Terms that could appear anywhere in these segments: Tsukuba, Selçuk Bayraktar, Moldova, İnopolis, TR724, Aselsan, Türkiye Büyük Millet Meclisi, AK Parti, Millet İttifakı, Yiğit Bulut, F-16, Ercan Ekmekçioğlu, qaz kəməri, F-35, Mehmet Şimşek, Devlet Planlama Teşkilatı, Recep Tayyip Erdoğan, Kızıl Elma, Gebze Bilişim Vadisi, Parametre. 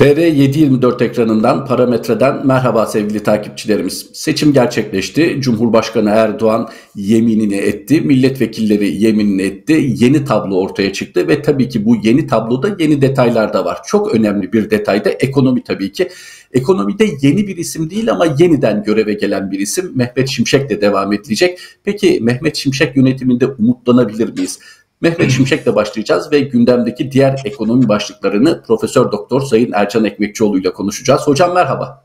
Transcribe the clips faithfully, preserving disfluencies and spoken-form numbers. T R yedi yirmi dört ekranından, parametreden merhaba sevgili takipçilerimiz. Seçim gerçekleşti. Cumhurbaşkanı Erdoğan yeminini etti. Milletvekilleri yeminini etti. Yeni tablo ortaya çıktı ve tabii ki bu yeni tabloda yeni detaylar da var. Çok önemli bir detay da ekonomi tabii ki. Ekonomide yeni bir isim değil ama yeniden göreve gelen bir isim Mehmet Şimşek de devam edilecek. Peki Mehmet Şimşek yönetiminde umutlanabilir miyiz? Mehmet Şimşek'le başlayacağız ve gündemdeki diğer ekonomi başlıklarını Profesör Doktor Sayın Ercan Ekmekçioğlu ile konuşacağız. Hocam merhaba.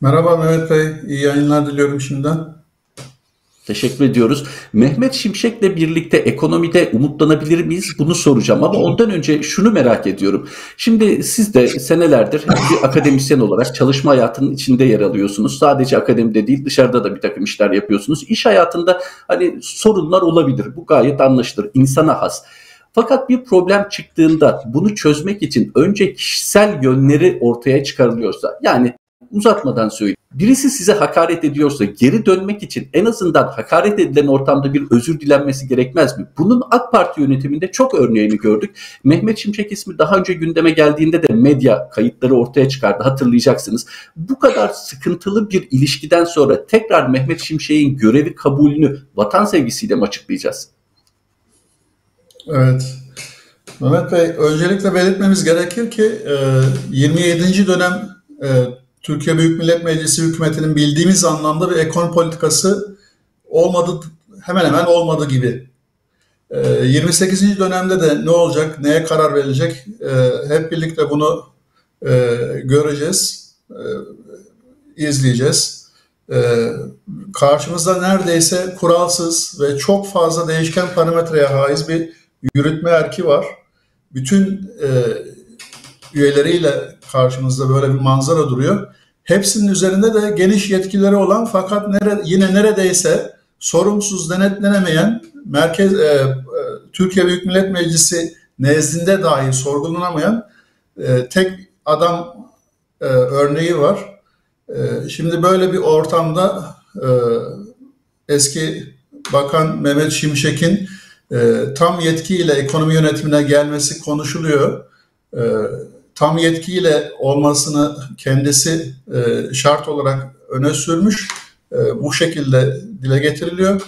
Merhaba Mehmet Bey. İyi yayınlar diliyorum şimdiden. Teşekkür ediyoruz. Mehmet Şimşek'le birlikte ekonomide umutlanabilir miyiz? Bunu soracağım ama ondan önce şunu merak ediyorum. Şimdi siz de senelerdir bir akademisyen olarak çalışma hayatının içinde yer alıyorsunuz. Sadece akademide değil, dışarıda da bir takım işler yapıyorsunuz. İş hayatında hani sorunlar olabilir. Bu gayet anlaşılır. İnsana has. Fakat bir problem çıktığında bunu çözmek için önce kişisel yönleri ortaya çıkarılıyorsa, yani uzatmadan söyleyeyim. Birisi size hakaret ediyorsa geri dönmek için en azından hakaret edilen ortamda bir özür dilenmesi gerekmez mi? Bunun AK Parti yönetiminde çok örneğini gördük. Mehmet Şimşek ismi daha önce gündeme geldiğinde de medya kayıtları ortaya çıkardı, hatırlayacaksınız. Bu kadar sıkıntılı bir ilişkiden sonra tekrar Mehmet Şimşek'in görevi kabulünü vatan sevgisiyle mi açıklayacağız? Evet. Mehmet Bey, öncelikle belirtmemiz gerekir ki yirmi yedinci dönem Türkiye Büyük Millet Meclisi hükümetinin bildiğimiz anlamda bir ekonomi politikası olmadı, hemen hemen olmadı gibi. yirmi sekizinci dönemde de ne olacak, neye karar verilecek hep birlikte bunu göreceğiz, izleyeceğiz. Karşımızda neredeyse kuralsız ve çok fazla değişken parametreye haiz bir yürütme erki var. Bütün üyeleriyle karşımızda böyle bir manzara duruyor. Hepsinin üzerinde de geniş yetkileri olan fakat nere, yine neredeyse sorumsuz denetlenemeyen, merkez e, Türkiye Büyük Millet Meclisi nezdinde dahi sorgulanamayan e, tek adam e, örneği var. E, şimdi böyle bir ortamda e, eski Bakan Mehmet Şimşek'in e, tam yetkiyle ekonomi yönetimine gelmesi konuşuluyor. E, tam yetkiyle olmasını kendisi e, şart olarak öne sürmüş. E, bu şekilde dile getiriliyor.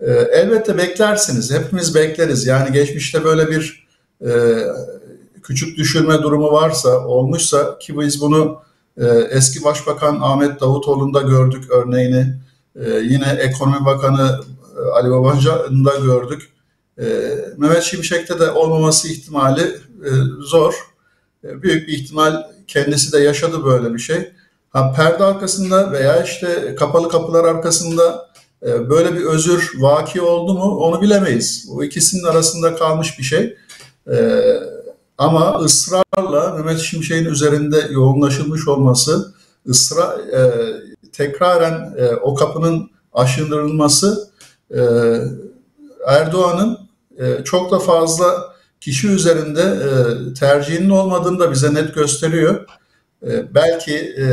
E, elbette beklersiniz. Hepimiz bekleriz. Yani geçmişte böyle bir e, küçük düşürme durumu varsa, olmuşsa ki biz bunu e, eski Başbakan Ahmet Davutoğlu'nda gördük örneğini. E, yine Ekonomi Bakanı Ali Babacan'da gördük. E, Mehmet Şimşek'te de olmaması ihtimali e, zor. Büyük bir ihtimal kendisi de yaşadı böyle bir şey. Ha, perde arkasında veya işte kapalı kapılar arkasında böyle bir özür vaki oldu mu onu bilemeyiz. Bu ikisinin arasında kalmış bir şey. Ama ısrarla Mehmet Şimşek'in üzerinde yoğunlaşılmış olması, ısrar, tekraren o kapının aşındırılması Erdoğan'ın çok da fazla kişi üzerinde e, tercihinin olmadığını da bize net gösteriyor. E, belki e,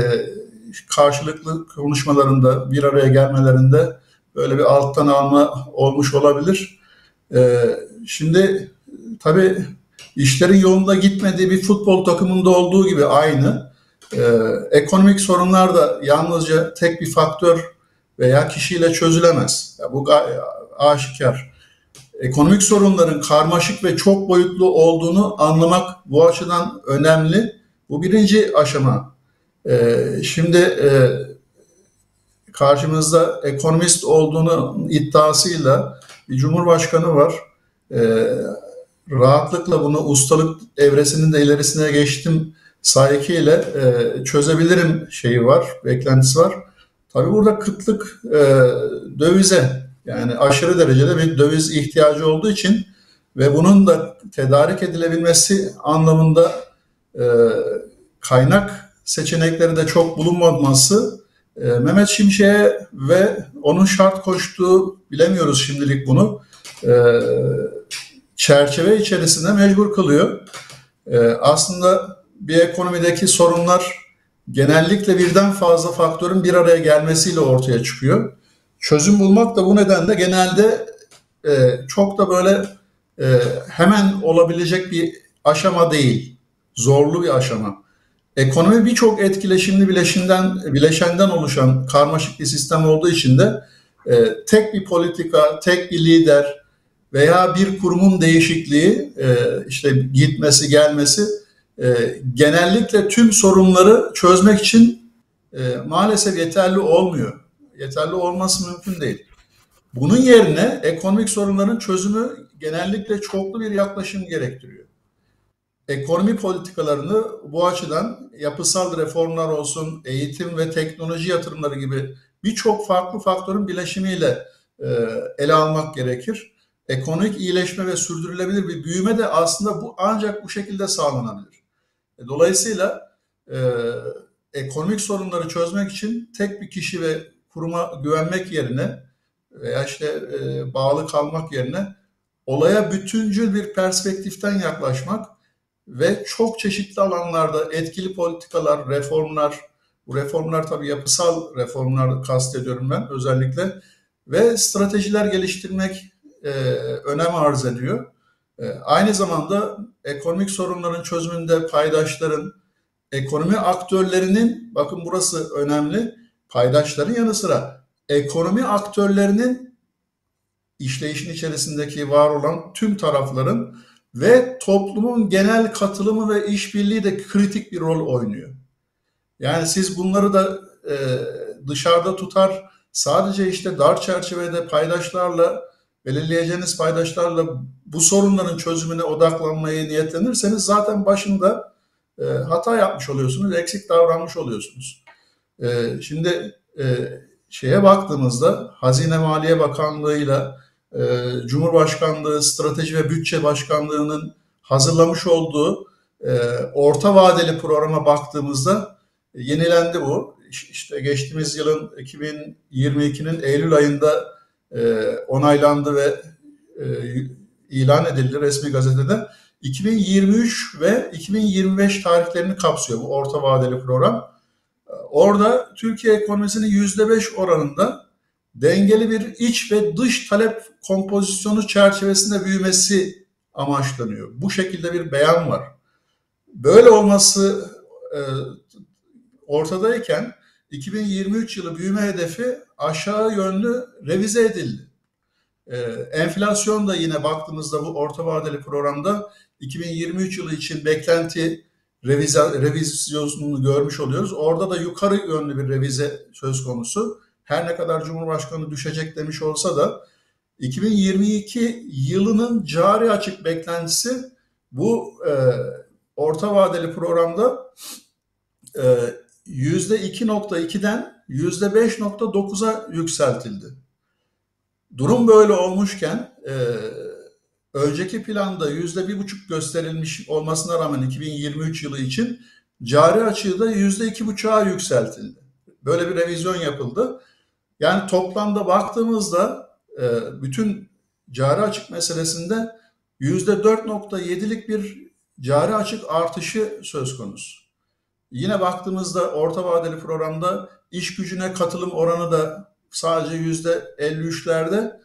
karşılıklı konuşmalarında, bir araya gelmelerinde böyle bir alttan alma olmuş olabilir. E, şimdi tabii işlerin yolunda gitmediği bir futbol takımında olduğu gibi aynı. E, ekonomik sorunlar da yalnızca tek bir faktör veya kişiyle çözülemez. Ya, bu aşikar. Ekonomik sorunların karmaşık ve çok boyutlu olduğunu anlamak bu açıdan önemli. Bu birinci aşama. Ee, şimdi e, karşımızda ekonomist olduğunu iddiasıyla bir cumhurbaşkanı var. Ee, rahatlıkla bunu ustalık evresinin de ilerisine geçtim sahikiyle e, çözebilirim şeyi var, beklentisi var. Tabii burada kıtlık e, dövize. Yani aşırı derecede bir döviz ihtiyacı olduğu için ve bunun da tedarik edilebilmesi anlamında e, kaynak seçenekleri de çok bulunmaması e, Mehmet Şimşek'e ve onun şart koştuğu, bilemiyoruz şimdilik bunu, e, çerçeve içerisinde mecbur kılıyor. E, aslında bir ekonomideki sorunlar genellikle birden fazla faktörün bir araya gelmesiyle ortaya çıkıyor. Çözüm bulmak da bu nedenle genelde e, çok da böyle e, hemen olabilecek bir aşama değil. Zorlu bir aşama. Ekonomi birçok etkileşimli bileşenden, bileşenden oluşan karmaşık bir sistem olduğu için de e, tek bir politika, tek bir lider veya bir kurumun değişikliği, e, işte gitmesi, gelmesi e, genellikle tüm sorunları çözmek için e, maalesef yeterli olmuyor. Yeterli olması mümkün değil. Bunun yerine ekonomik sorunların çözümü genellikle çoklu bir yaklaşım gerektiriyor. Ekonomi politikalarını bu açıdan yapısal reformlar olsun, eğitim ve teknoloji yatırımları gibi birçok farklı faktörün bileşimiyle e, ele almak gerekir. Ekonomik iyileşme ve sürdürülebilir bir büyüme de aslında bu ancak bu şekilde sağlanabilir. Dolayısıyla e, ekonomik sorunları çözmek için tek bir kişi ve kuruma güvenmek yerine veya işte e, bağlı kalmak yerine olaya bütüncül bir perspektiften yaklaşmak ve çok çeşitli alanlarda etkili politikalar, reformlar, bu reformlar tabii yapısal reformlar kastediyorum ben özellikle ve stratejiler geliştirmek e, önem arz ediyor. E, aynı zamanda ekonomik sorunların çözümünde paydaşların, ekonomi aktörlerinin, bakın burası önemli, paydaşların yanı sıra ekonomi aktörlerinin işleyişin içerisindeki var olan tüm tarafların ve toplumun genel katılımı ve işbirliği de kritik bir rol oynuyor. Yani siz bunları da e, dışarıda tutar, sadece işte dar çerçevede paydaşlarla, belirleyeceğiniz paydaşlarla bu sorunların çözümüne odaklanmaya niyetlenirseniz zaten başında e, hata yapmış oluyorsunuz, eksik davranmış oluyorsunuz. E, şimdi e, şeye baktığımızda Hazine Maliye Bakanlığı'yla Cumhurbaşkanlığı Strateji ve Bütçe Başkanlığı'nın hazırlamış olduğu e, orta vadeli programa baktığımızda yenilendi bu. İşte geçtiğimiz yılın iki bin yirmi ikinin Eylül ayında e, onaylandı ve e, ilan edildi resmi gazetede. iki bin yirmi üç ve iki bin yirmi beş tarihlerini kapsıyor bu orta vadeli program. Orada Türkiye ekonomisinin yüzde beş oranında dengeli bir iç ve dış talep kompozisyonu çerçevesinde büyümesi amaçlanıyor. Bu şekilde bir beyan var. Böyle olması e, ortadayken iki bin yirmi üç yılı büyüme hedefi aşağı yönlü revize edildi. E, enflasyon da yine baktığımızda bu orta vadeli programda iki bin yirmi üç yılı için beklenti revize, revizyonunu görmüş oluyoruz. Orada da yukarı yönlü bir revize söz konusu. Her ne kadar Cumhurbaşkanı düşecek demiş olsa da iki bin yirmi iki yılının cari açık beklentisi bu e, orta vadeli programda e, yüzde iki nokta iki'den yüzde beş nokta dokuz'a yükseltildi. Durum böyle olmuşken e, önceki planda yüzde bir buçuk gösterilmiş olmasına rağmen iki bin yirmi üç yılı için cari açığı da yüzde iki buçuk'a yükseltildi. Böyle bir revizyon yapıldı. Yani toplamda baktığımızda bütün cari açık meselesinde yüzde dört nokta yedi'lik bir cari açık artışı söz konusu. Yine baktığımızda orta vadeli programda iş gücüne katılım oranı da sadece yüzde elli üç'lerde.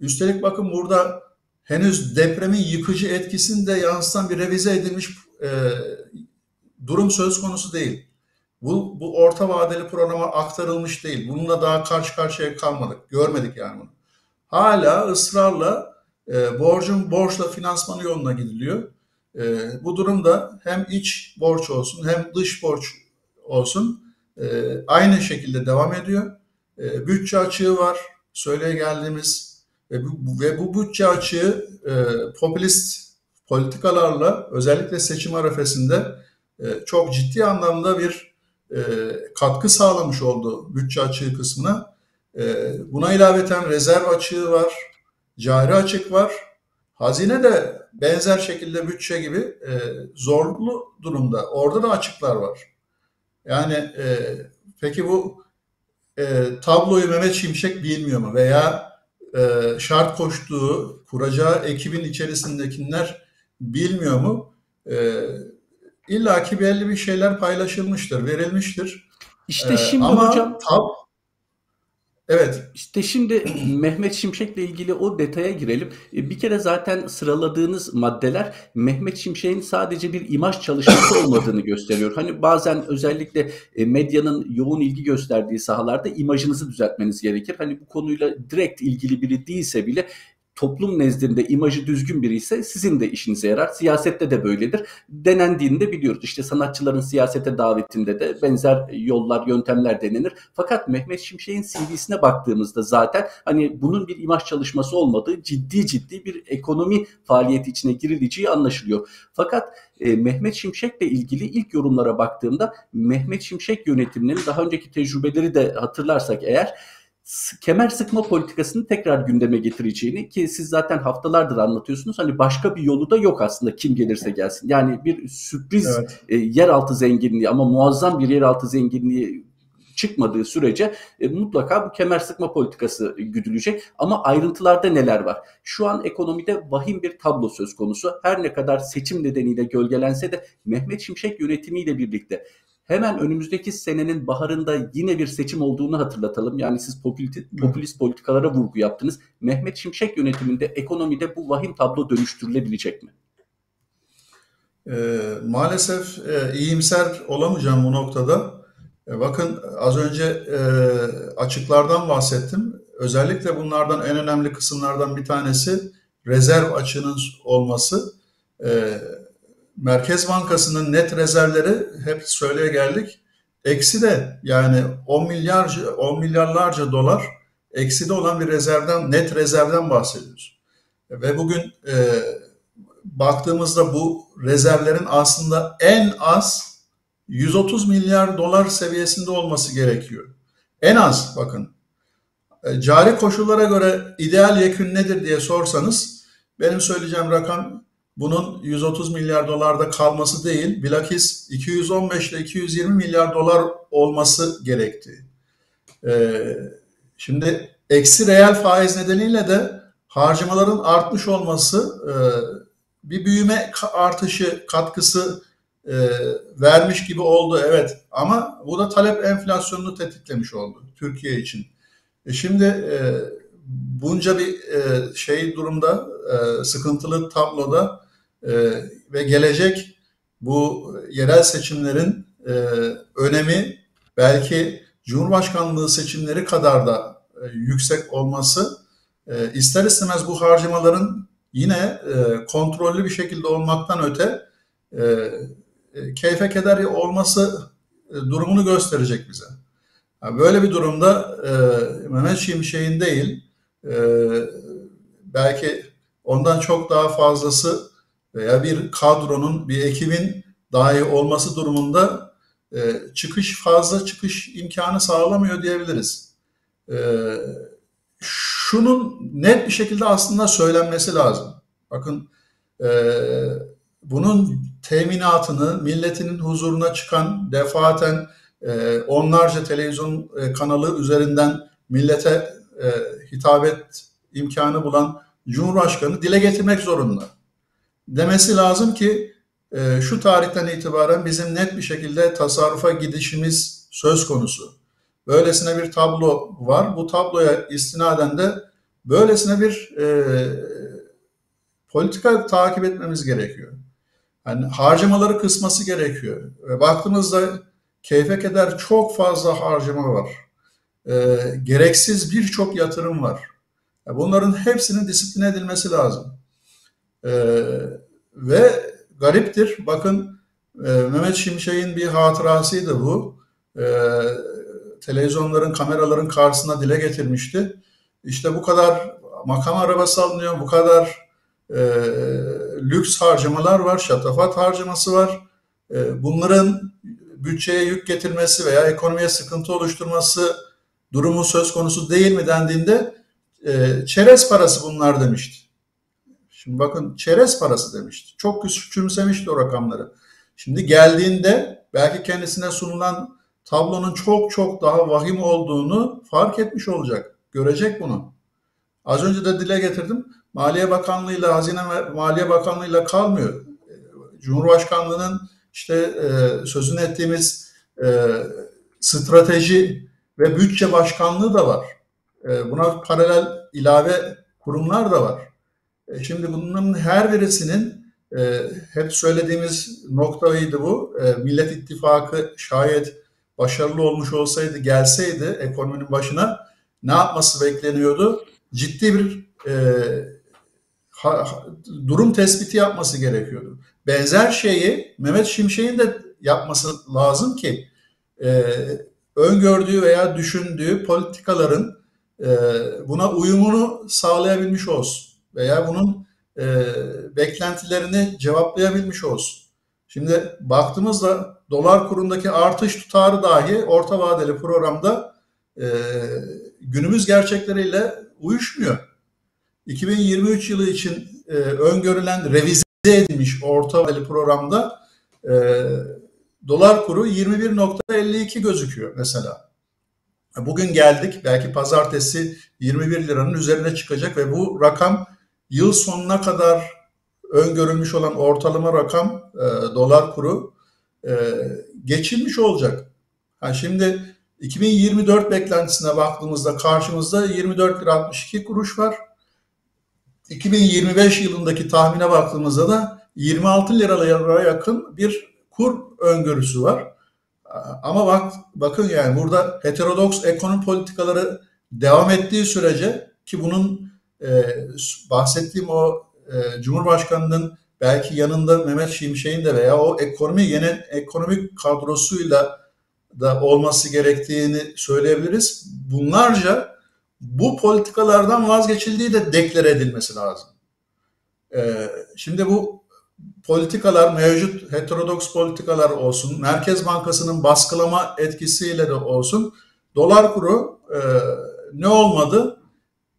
Üstelik bakın burada henüz depremin yıkıcı etkisini de yansıtan bir revize edilmiş durum söz konusu değil. Bu, bu orta vadeli programa aktarılmış değil. Bununla daha karşı karşıya kalmadık. Görmedik yani bunu. Hala ısrarla e, borcun borçla finansmanı yoluna gidiliyor. E, bu durumda hem iç borç olsun hem dış borç olsun e, aynı şekilde devam ediyor. E, bütçe açığı var. Söyleye geldiğimiz ve bu, ve bu bütçe açığı e, popülist politikalarla özellikle seçim arefesinde e, çok ciddi anlamda bir E, katkı sağlamış oldu bütçe açığı kısmına. E, buna ilaveten rezerv açığı var, cari açık var. Hazine de benzer şekilde bütçe gibi e, zorlu durumda. Orada da açıklar var. Yani e, peki bu e, tabloyu Mehmet Şimşek bilmiyor mu? Veya e, şart koştuğu, kuracağı ekibin içerisindekiler bilmiyor mu? E, İlla ki belli bir şeyler paylaşılmıştır, verilmiştir. İşte şimdi ee, ama hocam... Tab Evet. İşte şimdi Mehmet Şimşek'le ilgili o detaya girelim. Bir kere zaten sıraladığınız maddeler Mehmet Şimşek'in sadece bir imaj çalışması olmadığını gösteriyor. Hani bazen özellikle medyanın yoğun ilgi gösterdiği sahalarda imajınızı düzeltmeniz gerekir. Hani bu konuyla direkt ilgili biri değilse bile toplum nezdinde imajı düzgün biri ise sizin de işinize yarar. Siyasette de böyledir. Denendiğini de biliyoruz. İşte sanatçıların siyasete davetinde de benzer yollar, yöntemler denenir. Fakat Mehmet Şimşek'in C V'sine baktığımızda zaten hani bunun bir imaj çalışması olmadığı, ciddi ciddi bir ekonomi faaliyeti içine girileceği anlaşılıyor. Fakat e, Mehmet Şimşek'le ilgili ilk yorumlara baktığımda Mehmet Şimşek yönetiminin daha önceki tecrübeleri de hatırlarsak eğer, kemer sıkma politikasını tekrar gündeme getireceğini, ki siz zaten haftalardır anlatıyorsunuz, hani başka bir yolu da yok aslında kim gelirse gelsin. Yani bir sürpriz evet. e, yeraltı zenginliği ama muazzam bir yeraltı zenginliği çıkmadığı sürece e, mutlaka bu kemer sıkma politikası güdülecek. Ama ayrıntılarda neler var? Şu an ekonomide vahim bir tablo söz konusu. Her ne kadar seçim nedeniyle gölgelense de Mehmet Şimşek yönetimiyle birlikte hemen önümüzdeki senenin baharında yine bir seçim olduğunu hatırlatalım. Yani siz popülist, popülist politikalara vurgu yaptınız. Mehmet Şimşek yönetiminde ekonomide bu vahim tablo dönüştürülebilecek mi? E, maalesef e, iyimser olamayacağım bu noktada. E, bakın az önce e, açıklardan bahsettim. Özellikle bunlardan en önemli kısımlardan bir tanesi rezerv açığının olması. E, Merkez Bankası'nın net rezervleri hep söyleye geldik. Eksi de yani on milyarlarca dolar eksi de olan bir rezervden, net rezervden bahsediyoruz. Ve bugün e, baktığımızda bu rezervlerin aslında en az yüz otuz milyar dolar seviyesinde olması gerekiyor. En az bakın. E, cari koşullara göre ideal yekün nedir diye sorsanız benim söyleyeceğim rakam bunun yüz otuz milyar dolarda kalması değil, bilakis iki yüz on beş ile iki yüz yirmi milyar dolar olması gerekti. Ee, şimdi eksi reel faiz nedeniyle de harcamaların artmış olması e, bir büyüme artışı katkısı e, vermiş gibi oldu. Evet ama bu da talep enflasyonunu tetiklemiş oldu Türkiye için. E şimdi e, bunca bir e, şey durumda, e, sıkıntılı tabloda Ee, ve gelecek bu yerel seçimlerin e, önemi belki Cumhurbaşkanlığı seçimleri kadar da e, yüksek olması e, ister istemez bu harcamaların yine e, kontrollü bir şekilde olmaktan öte e, e, keyfe keder olması e, durumunu gösterecek bize. Yani böyle bir durumda e, Mehmet Şimşek'in değil e, belki ondan çok daha fazlası veya bir kadronun, bir ekibin dahi olması durumunda e, çıkış fazla çıkış imkanı sağlamıyor diyebiliriz. E, şunun net bir şekilde aslında söylenmesi lazım. Bakın e, bunun teminatını milletinin huzuruna çıkan defaten e, onlarca televizyon e, kanalı üzerinden millete e, hitap et imkanı bulan Cumhurbaşkanı dile getirmek zorunda. Demesi lazım ki e, şu tarihten itibaren bizim net bir şekilde tasarrufa gidişimiz söz konusu. Böylesine bir tablo var. Bu tabloya istinaden de böylesine bir e, politika takip etmemiz gerekiyor. Yani harcamaları kısması gerekiyor. Ve baktığımızda keyfe keder çok fazla harcama var. E, gereksiz birçok yatırım var. Bunların hepsinin disipline edilmesi lazım. Ee, ve gariptir bakın e, Mehmet Şimşek'in bir hatırasıydı bu, ee, televizyonların kameraların karşısına dile getirmişti. İşte bu kadar makam arabası alınıyor, bu kadar e, lüks harcamalar var, şatafat harcaması var, e, bunların bütçeye yük getirmesi veya ekonomiye sıkıntı oluşturması durumu söz konusu değil mi dendiğinde e, çerez parası bunlar demişti. Şimdi bakın çerez parası demişti. Çok küçümsemişti o rakamları. Şimdi geldiğinde belki kendisine sunulan tablonun çok çok daha vahim olduğunu fark etmiş olacak. Görecek bunu. Az önce de dile getirdim. Maliye Bakanlığı'yla, Hazine Maliye Bakanlığı'yla kalmıyor. Cumhurbaşkanlığı'nın işte e, sözünü ettiğimiz e, strateji ve bütçe başkanlığı da var. Buna paralel ilave kurumlar da var. Şimdi bunların her birisinin, hep söylediğimiz noktaydı bu, Millet İttifakı şayet başarılı olmuş olsaydı, gelseydi ekonominin başına ne yapması bekleniyordu? Ciddi bir e, ha, durum tespiti yapması gerekiyordu. Benzer şeyi Mehmet Şimşek'in de yapması lazım ki e, öngördüğü veya düşündüğü politikaların e, buna uyumunu sağlayabilmiş olsun veya bunun e, beklentilerini cevaplayabilmiş olsun. Şimdi baktığımızda dolar kurundaki artış tutarı dahi orta vadeli programda e, günümüz gerçekleriyle uyuşmuyor. iki bin yirmi üç yılı için e, öngörülen, revize edilmiş orta vadeli programda e, dolar kuru yirmi bir nokta elli iki gözüküyor mesela. Bugün geldik, belki pazartesi yirmi bir liranın üzerine çıkacak ve bu rakam yıl sonuna kadar öngörülmüş olan ortalama rakam e, dolar kuru e, geçilmiş olacak. Ha, şimdi iki bin yirmi dört beklentisine baktığımızda karşımızda yirmi dört lira altmış iki kuruş var. iki bin yirmi beş yılındaki tahmine baktığımızda da yirmi altı liraya yakın bir kur öngörüsü var. Ama bak, bakın yani burada heterodoks ekonomi politikaları devam ettiği sürece ki bunun e, bahsettiğim o e, Cumhurbaşkanı'nın belki yanında Mehmet Şimşek'in de veya o ekonomi yenen ekonomik kadrosuyla da olması gerektiğini söyleyebiliriz. Bunlarca bu politikalardan vazgeçildiği de deklare edilmesi lazım. Ee, şimdi bu politikalar, mevcut heterodoks politikalar olsun, Merkez Bankası'nın baskılama etkisiyle de olsun, dolar kuru e, ne olmadı?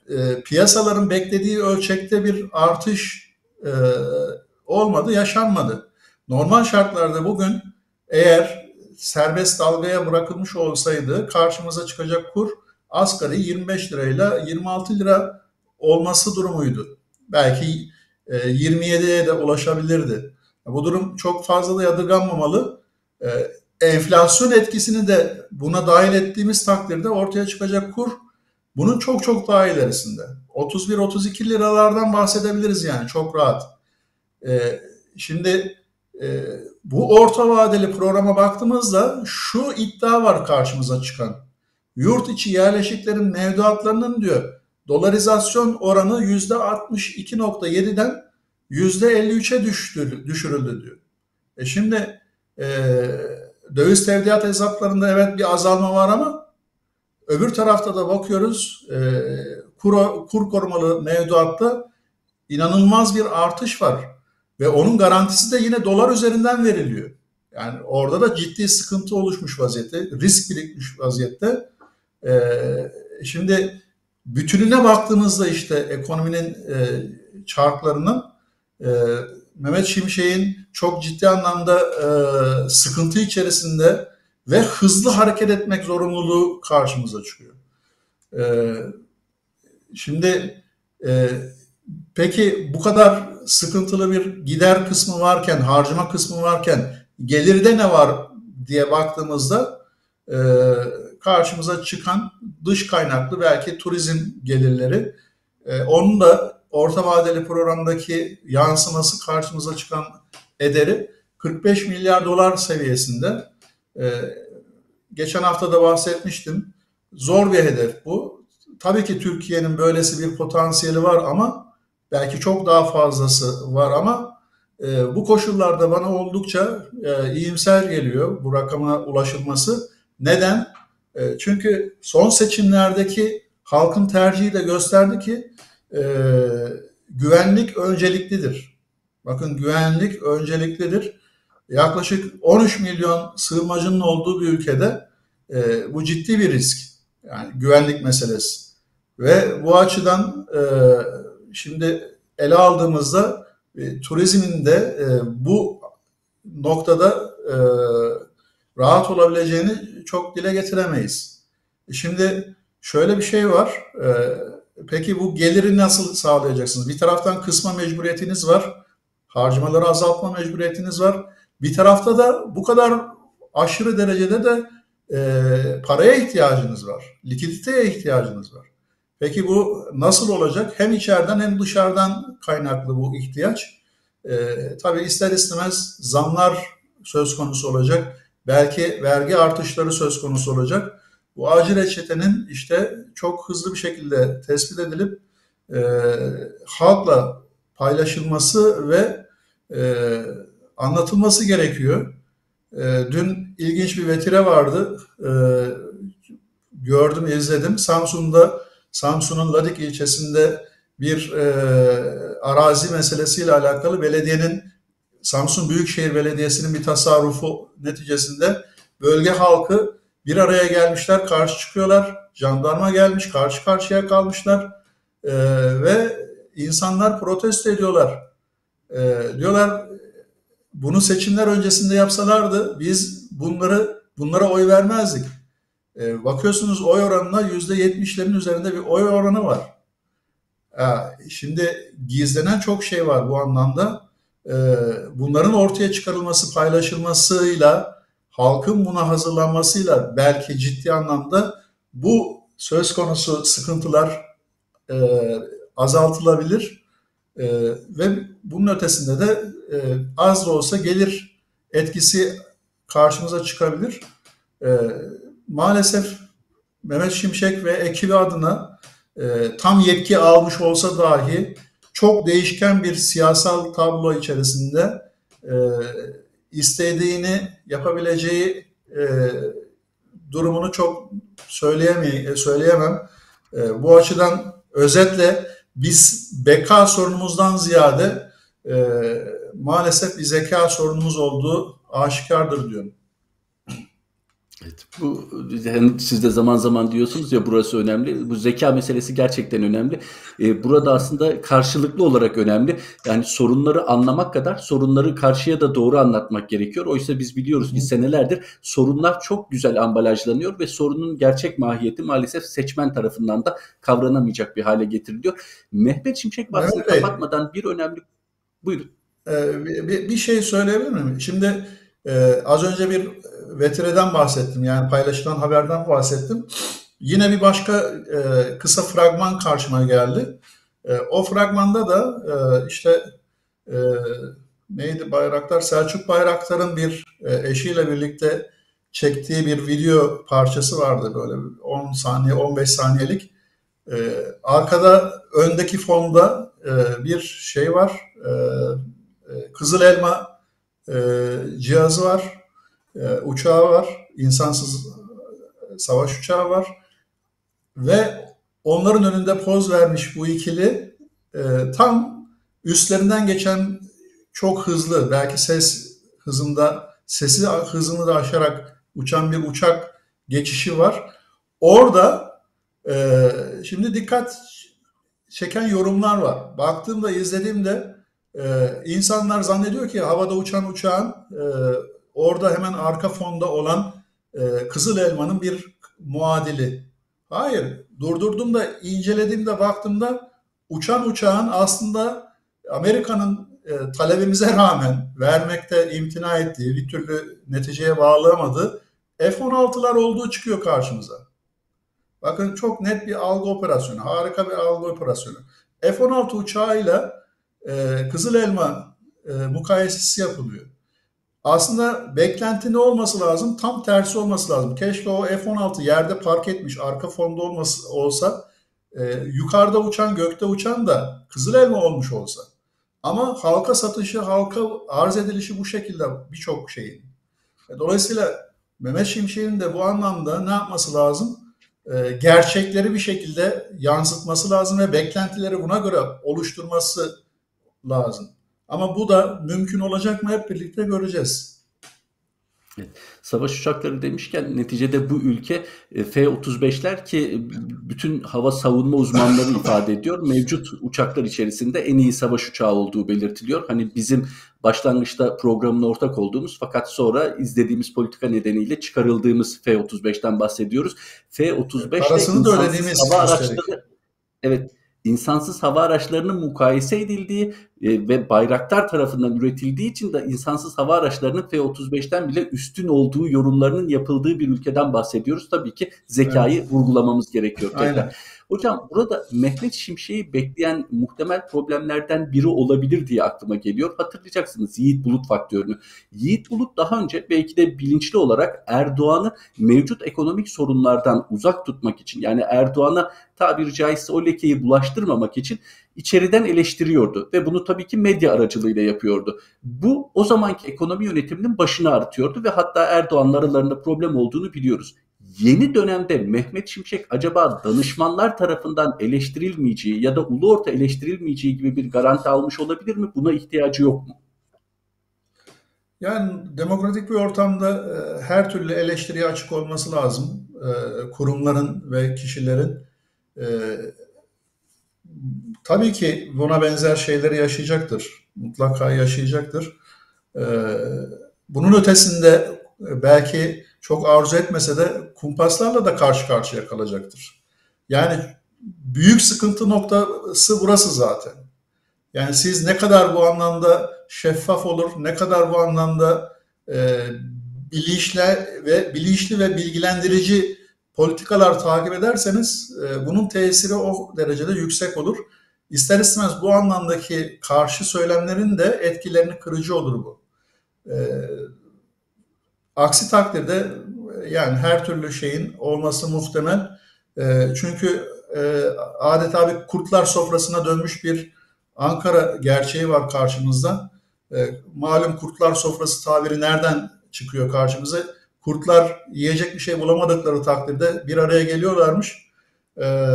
E, piyasaların beklediği ölçekte bir artış e, olmadı, yaşanmadı. Normal şartlarda bugün eğer serbest dalgaya bırakılmış olsaydı karşımıza çıkacak kur asgari yirmi beş lirayla yirmi altı lira olması durumuydu. Belki yirmi yediye de ulaşabilirdi. Bu durum çok fazla da yadırganmamalı. Enflasyon etkisini de buna dahil ettiğimiz takdirde ortaya çıkacak kur bunun çok çok daha ilerisinde. otuz bir otuz iki liralardan bahsedebiliriz yani çok rahat. Şimdi Ee, bu orta vadeli programa baktığımızda şu iddia var karşımıza çıkan. Yurt içi yerleşiklerin mevduatlarının diyor dolarizasyon oranı yüzde altmış iki nokta yedi'den yüzde elli üç'e düştü, düşürüldü diyor. E şimdi e, döviz tevdiat hesaplarında evet bir azalma var ama öbür tarafta da bakıyoruz e, kur, kur korumalı mevduatta inanılmaz bir artış var. Ve onun garantisi de yine dolar üzerinden veriliyor. Yani orada da ciddi sıkıntı oluşmuş vaziyette, risk birikmiş vaziyette. Ee, şimdi bütününe baktığımızda işte ekonominin e, çarklarının e, Mehmet Şimşek'in çok ciddi anlamda e, sıkıntı içerisinde ve hızlı hareket etmek zorunluluğu karşımıza çıkıyor. Ee, şimdi e, peki bu kadar sıkıntılı bir gider kısmı varken, harcama kısmı varken gelirde ne var diye baktığımızda e, karşımıza çıkan dış kaynaklı belki turizm gelirleri, e, onun da orta vadeli programdaki yansıması karşımıza çıkan ederi kırk beş milyar dolar seviyesinde. E, geçen hafta da bahsetmiştim. Zor bir hedef bu. Tabii ki Türkiye'nin böylesi bir potansiyeli var ama belki çok daha fazlası var ama e, bu koşullarda bana oldukça e, iyimser geliyor bu rakama ulaşılması. Neden? E, çünkü son seçimlerdeki halkın tercihi de gösterdi ki e, güvenlik önceliklidir. Bakın güvenlik önceliklidir. Yaklaşık on üç milyon sığınmacının olduğu bir ülkede e, bu ciddi bir risk. Yani güvenlik meselesi. Ve bu açıdan e, şimdi ele aldığımızda e, turizmin de e, bu noktada e, rahat olabileceğini çok dile getiremeyiz. Şimdi şöyle bir şey var. E, peki bu geliri nasıl sağlayacaksınız? Bir taraftan kısma mecburiyetiniz var. Harcamaları azaltma mecburiyetiniz var. Bir tarafta da bu kadar aşırı derecede de e, paraya ihtiyacınız var. Likiditeye ihtiyacınız var. Peki bu nasıl olacak? Hem içeriden hem dışarıdan kaynaklı bu ihtiyaç. E, tabii ister istemez zamlar söz konusu olacak. Belki vergi artışları söz konusu olacak. Bu acil reçetenin işte çok hızlı bir şekilde tespit edilip e, halkla paylaşılması ve e, anlatılması gerekiyor. E, dün ilginç bir vetire vardı. E, gördüm, izledim. Samsun'da, Samsun'un Ladik ilçesinde bir e, arazi meselesiyle alakalı belediyenin, Samsun Büyükşehir Belediyesi'nin bir tasarrufu neticesinde bölge halkı bir araya gelmişler, karşı çıkıyorlar. Jandarma gelmiş, karşı karşıya kalmışlar e, ve insanlar protesto ediyorlar. E, diyorlar bunu seçimler öncesinde yapsalardı biz bunları bunlara oy vermezdik. E, bakıyorsunuz oy oranına yüzde yetmişlerin üzerinde bir oy oranı var. E, şimdi gizlenen çok şey var bu anlamda. Bunların ortaya çıkarılması, paylaşılmasıyla, halkın buna hazırlanmasıyla belki ciddi anlamda bu söz konusu sıkıntılar e, azaltılabilir e, ve bunun ötesinde de e, az da olsa gelir etkisi karşımıza çıkabilir. E, maalesef Mehmet Şimşek ve ekibi adına e, tam yetki almış olsa dahi çok değişken bir siyasal tablo içerisinde e, istediğini yapabileceği e, durumunu çok söyleyemey- söyleyemem. E, bu açıdan özetle biz beka sorunumuzdan ziyade e, maalesef bir zeka sorunumuz olduğu aşikardır diyorum. Evet, bu yani siz de zaman zaman diyorsunuz ya burası önemli. Bu zeka meselesi gerçekten önemli. Ee, burada aslında karşılıklı olarak önemli. Yani sorunları anlamak kadar sorunları karşıya da doğru anlatmak gerekiyor. Oysa biz biliyoruz ki senelerdir sorunlar çok güzel ambalajlanıyor ve sorunun gerçek mahiyeti maalesef seçmen tarafından da kavranamayacak bir hale getiriliyor. Mehmet Şimşek bahsini kapatmadan bir önemli... Buyurun. Ee, bir, bir şey söyleyebilir miyim? Şimdi Ee, az önce bir vetireden bahsettim, yani paylaşılan haberden bahsettim. Yine bir başka e, kısa fragman karşıma geldi. E, o fragmanda da e, işte e, neydi Bayraktar? Selçuk Bayraktar'ın bir e, eşiyle birlikte çektiği bir video parçası vardı, böyle on saniye on beş saniyelik. E, arkada öndeki fonda e, bir şey var, e, e, Kızıl Elma E, cihazı var, e, uçağı var, insansız savaş uçağı var ve onların önünde poz vermiş bu ikili, e, tam üstlerinden geçen çok hızlı, belki ses hızında, sesi hızını da aşarak uçan bir uçak geçişi var. Orada e, şimdi dikkat çeken yorumlar var. Baktığımda, izlediğimde Ee, insanlar zannediyor ki havada uçan uçağın e, orada hemen arka fonda olan e, Kızıl Elma'nın bir muadili. Hayır, durdurdum da incelediğimde, baktığımda uçan uçağın aslında Amerika'nın e, talebimize rağmen vermekte imtina ettiği, bir türlü neticeye bağlayamadığı F on altılar olduğu çıkıyor karşımıza. Bakın çok net bir algı operasyonu, harika bir algı operasyonu. F on altı uçağıyla Ee, Kızıl Elma e, mukayesesi yapılıyor. Aslında beklenti ne olması lazım? Tam tersi olması lazım. Keşke o F on altı yerde park etmiş, arka fonda olması, olsa, e, yukarıda uçan, gökte uçan da Kızıl Elma olmuş olsa. Ama halka satışı, halka arz edilişi bu şekilde birçok şeyin. Dolayısıyla Mehmet Şimşek'in de bu anlamda ne yapması lazım? E, gerçekleri bir şekilde yansıtması lazım ve beklentileri buna göre oluşturması lazım. Ama bu da mümkün olacak mı hep birlikte göreceğiz. Evet. Savaş uçakları demişken neticede bu ülke F otuz beşler ki bütün hava savunma uzmanları ifade ediyor. Mevcut uçaklar içerisinde en iyi savaş uçağı olduğu belirtiliyor. Hani bizim başlangıçta programına ortak olduğumuz fakat sonra izlediğimiz politika nedeniyle çıkarıldığımız F otuz beşten bahsediyoruz. F otuz beş parasını da ödediğimiz hava araçları. Evet. İnsansız hava araçlarının mukayese edildiği ve Bayraktar tarafından üretildiği için de insansız hava araçlarının F otuz beşten bile üstün olduğu yorumlarının yapıldığı bir ülkeden bahsediyoruz. Tabii ki zekayı evet. vurgulamamız gerekiyor. Aynen. Hocam burada Mehmet Şimşek'i bekleyen muhtemel problemlerden biri olabilir diye aklıma geliyor. Hatırlayacaksınız Yiğit Bulut faktörünü. Yiğit Bulut daha önce belki de bilinçli olarak Erdoğan'ı mevcut ekonomik sorunlardan uzak tutmak için, yani Erdoğan'a tabiri caizse o lekeyi bulaştırmamak için içeriden eleştiriyordu ve bunu tabii ki medya aracılığıyla yapıyordu. Bu o zamanki ekonomi yönetiminin başını ağrıtıyordu ve hatta Erdoğan'la aralarında problem olduğunu biliyoruz. Yeni dönemde Mehmet Şimşek acaba danışmanlar tarafından eleştirilmeyeceği ya da ulu orta eleştirilmeyeceği gibi bir garanti almış olabilir mi? Buna ihtiyacı yok mu? Yani demokratik bir ortamda her türlü eleştiriye açık olması lazım. Kurumların ve kişilerin tabii ki buna benzer şeyleri yaşayacaktır. Mutlaka yaşayacaktır. Bunun ötesinde belki çok arzu etmese de kumpaslarla da karşı karşıya kalacaktır. Yani büyük sıkıntı noktası burası zaten. Yani siz ne kadar bu anlamda şeffaf olur, ne kadar bu anlamda e, bilinçli ve bilinçli ve bilgilendirici politikalar takip ederseniz e, bunun tesiri o derecede yüksek olur. İster istemez bu anlamdaki karşı söylemlerin de etkilerini kırıcı olur bu. E, Aksi takdirde yani her türlü şeyin olması muhtemel. E, çünkü e, adeta bir kurtlar sofrasına dönmüş bir Ankara gerçeği var karşımızda. E, malum kurtlar sofrası tabiri nereden çıkıyor karşımıza? Kurtlar yiyecek bir şey bulamadıkları takdirde bir araya geliyorlarmış. E,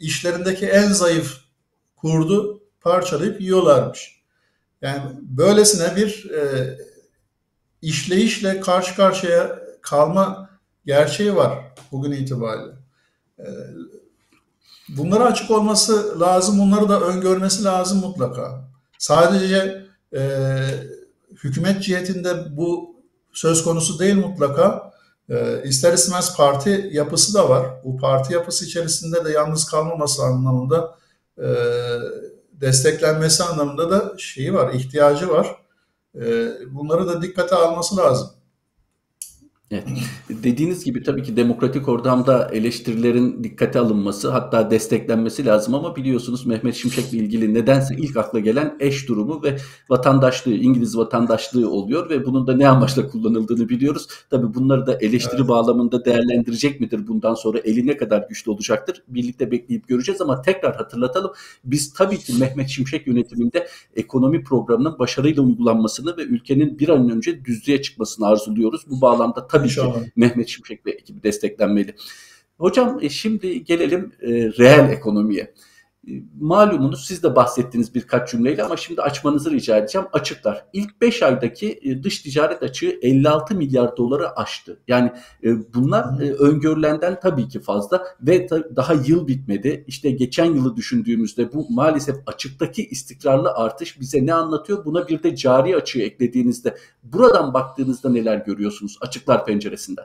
işlerindeki en zayıf kurdu parçalayıp yiyorlarmış. Yani böylesine bir e, İşleyişle karşı karşıya kalma gerçeği var bugün itibariyle. Bunlara açık olması lazım, bunları da öngörmesi lazım mutlaka. Sadece e, hükümet cihetinde bu söz konusu değil mutlaka. E, ister istemez parti yapısı da var. Bu parti yapısı içerisinde de yalnız kalmaması anlamında, e, desteklenmesi anlamında da şeyi var, ihtiyacı var. Bunları da dikkate alması lazım. Evet. Dediğiniz gibi tabii ki demokratik ortamda eleştirilerin dikkate alınması, hatta desteklenmesi lazım ama biliyorsunuz Mehmet Şimşek'le ilgili nedense ilk akla gelen eş durumu ve vatandaşlığı, İngiliz vatandaşlığı oluyor ve bunun da ne amaçla kullanıldığını biliyoruz. Tabii bunları da eleştiri evet. bağlamında değerlendirecek midir bundan sonra, eli ne kadar güçlü olacaktır birlikte bekleyip göreceğiz ama tekrar hatırlatalım. Biz tabii ki Mehmet Şimşek yönetiminde ekonomi programının başarıyla uygulanmasını ve ülkenin bir an önce düzlüğe çıkmasını arzuluyoruz. Bu bağlamda tabii ki Mehmet Şimşek ve ekibi desteklenmeli. Hocam şimdi gelelim e, reel ekonomiye. E, malumunuz siz de bahsettiğiniz birkaç cümleyle ama şimdi açmanızı rica edeceğim. Açıklar. İlk beş aydaki e, dış ticaret açığı elli altı milyar doları aştı. Yani e, bunlar e, öngörülenden tabii ki fazla ve ta, daha yıl bitmedi. İşte geçen yılı düşündüğümüzde bu maalesef açıktaki istikrarlı artış bize ne anlatıyor? Buna bir de cari açığı eklediğinizde, buradan baktığınızda neler görüyorsunuz açıklar penceresinden?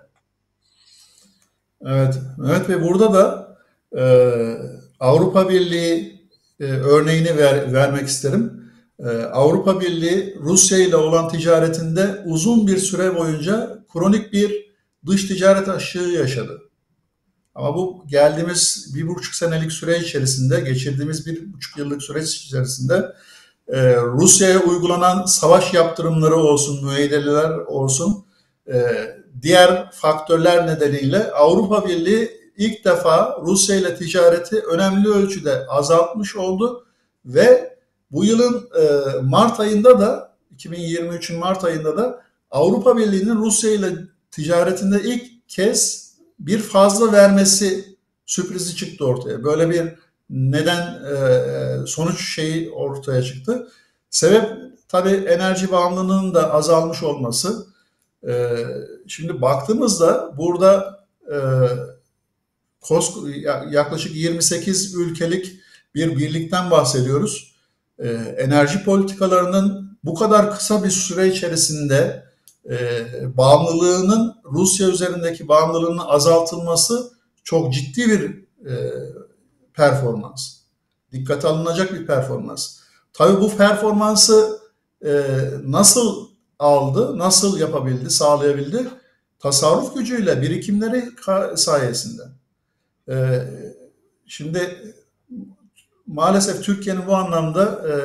Evet, evet ve burada da e, Avrupa Birliği e, örneğini ver, vermek isterim. E, Avrupa Birliği Rusya ile olan ticaretinde uzun bir süre boyunca kronik bir dış ticaret açığı yaşadı. Ama bu geldiğimiz bir buçuk senelik süre içerisinde, geçirdiğimiz bir buçuk yıllık süreç içerisinde e, Rusya'ya uygulanan savaş yaptırımları olsun, müeyyideler olsun, e, diğer faktörler nedeniyle Avrupa Birliği ilk defa Rusya ile ticareti önemli ölçüde azaltmış oldu ve bu yılın Mart ayında da, iki bin yirmi üçün Mart ayında da Avrupa Birliği'nin Rusya ile ticaretinde ilk kez bir fazla vermesi sürprizi çıktı ortaya. Böyle bir neden sonuç şeyi ortaya çıktı. Sebep tabii enerji bağımlılığının da azalmış olması. Şimdi baktığımızda burada yaklaşık yirmi sekiz ülkelik bir birlikten bahsediyoruz. Enerji politikalarının bu kadar kısa bir süre içerisinde bağımlılığının, Rusya üzerindeki bağımlılığının azaltılması çok ciddi bir performans. Dikkate alınacak bir performans. Tabii bu performansı e, nasıl aldı, nasıl yapabildi, sağlayabildi? Tasarruf gücüyle, birikimleri sayesinde. E, şimdi maalesef Türkiye'nin bu anlamda e,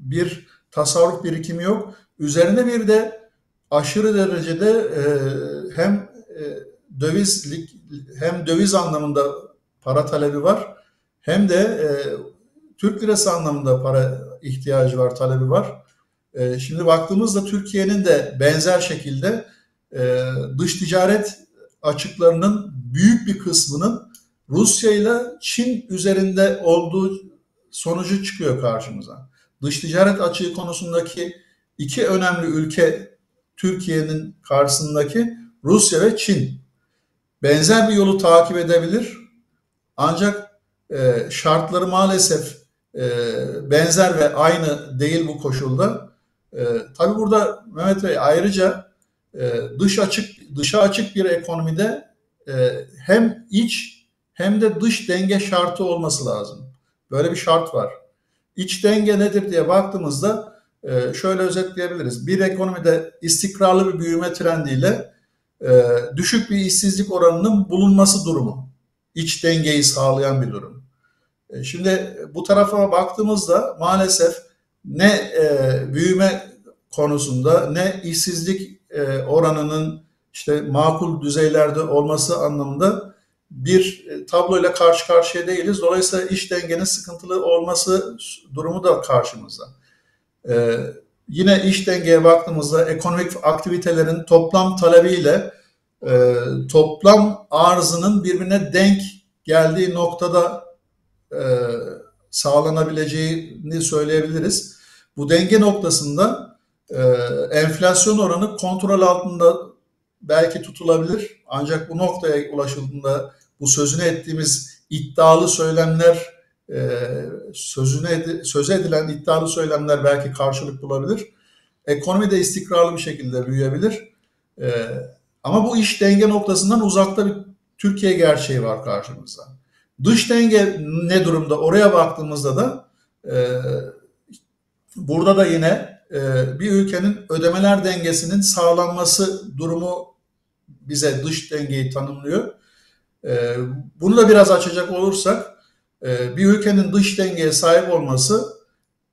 bir tasarruf birikimi yok. Üzerine bir de aşırı derecede e, hem e, dövizlik hem döviz anlamında para talebi var, hem de e, Türk lirası anlamında para ihtiyacı var, talebi var. E, şimdi baktığımızda Türkiye'nin de benzer şekilde e, dış ticaret açıklarının büyük bir kısmının Rusya ile Çin üzerinde olduğu sonucu çıkıyor karşımıza. Dış ticaret açığı konusundaki iki önemli ülke Türkiye'nin karşısındaki Rusya ve Çin. Benzer bir yolu takip edebilir, ancak e, şartları maalesef e, benzer ve aynı değil bu koşulda. E, tabii burada Mehmet Bey ayrıca e, dış açık, dışa açık bir ekonomide e, hem iç hem de dış denge şartı olması lazım. Böyle bir şart var. İç denge nedir diye baktığımızda şöyle özetleyebiliriz. Bir ekonomide istikrarlı bir büyüme trendiyle düşük bir işsizlik oranının bulunması durumu. İç dengeyi sağlayan bir durum. Şimdi bu tarafa baktığımızda maalesef ne büyüme konusunda ne işsizlik oranının işte makul düzeylerde olması anlamında bir tabloyla karşı karşıya değiliz. Dolayısıyla iç dengenin sıkıntılı olması durumu da karşımızda. Ee, yine iç dengeye baktığımızda ekonomik aktivitelerin toplam talebiyle e, toplam arzının birbirine denk geldiği noktada e, sağlanabileceğini söyleyebiliriz. Bu denge noktasında e, enflasyon oranı kontrol altında belki tutulabilir, ancak bu noktaya ulaşıldığında bu sözünü ettiğimiz iddialı söylemler, sözüne söz edilen iddialı söylemler belki karşılık bulabilir. Ekonomi de istikrarlı bir şekilde büyüyebilir. Ama bu iş denge noktasından uzakta bir Türkiye gerçeği var karşımızda. Dış denge ne durumda? Oraya baktığımızda da burada da yine bir ülkenin ödemeler dengesinin sağlanması durumu bize dış dengeyi tanımlıyor. Bunu da biraz açacak olursak, bir ülkenin dış dengeye sahip olması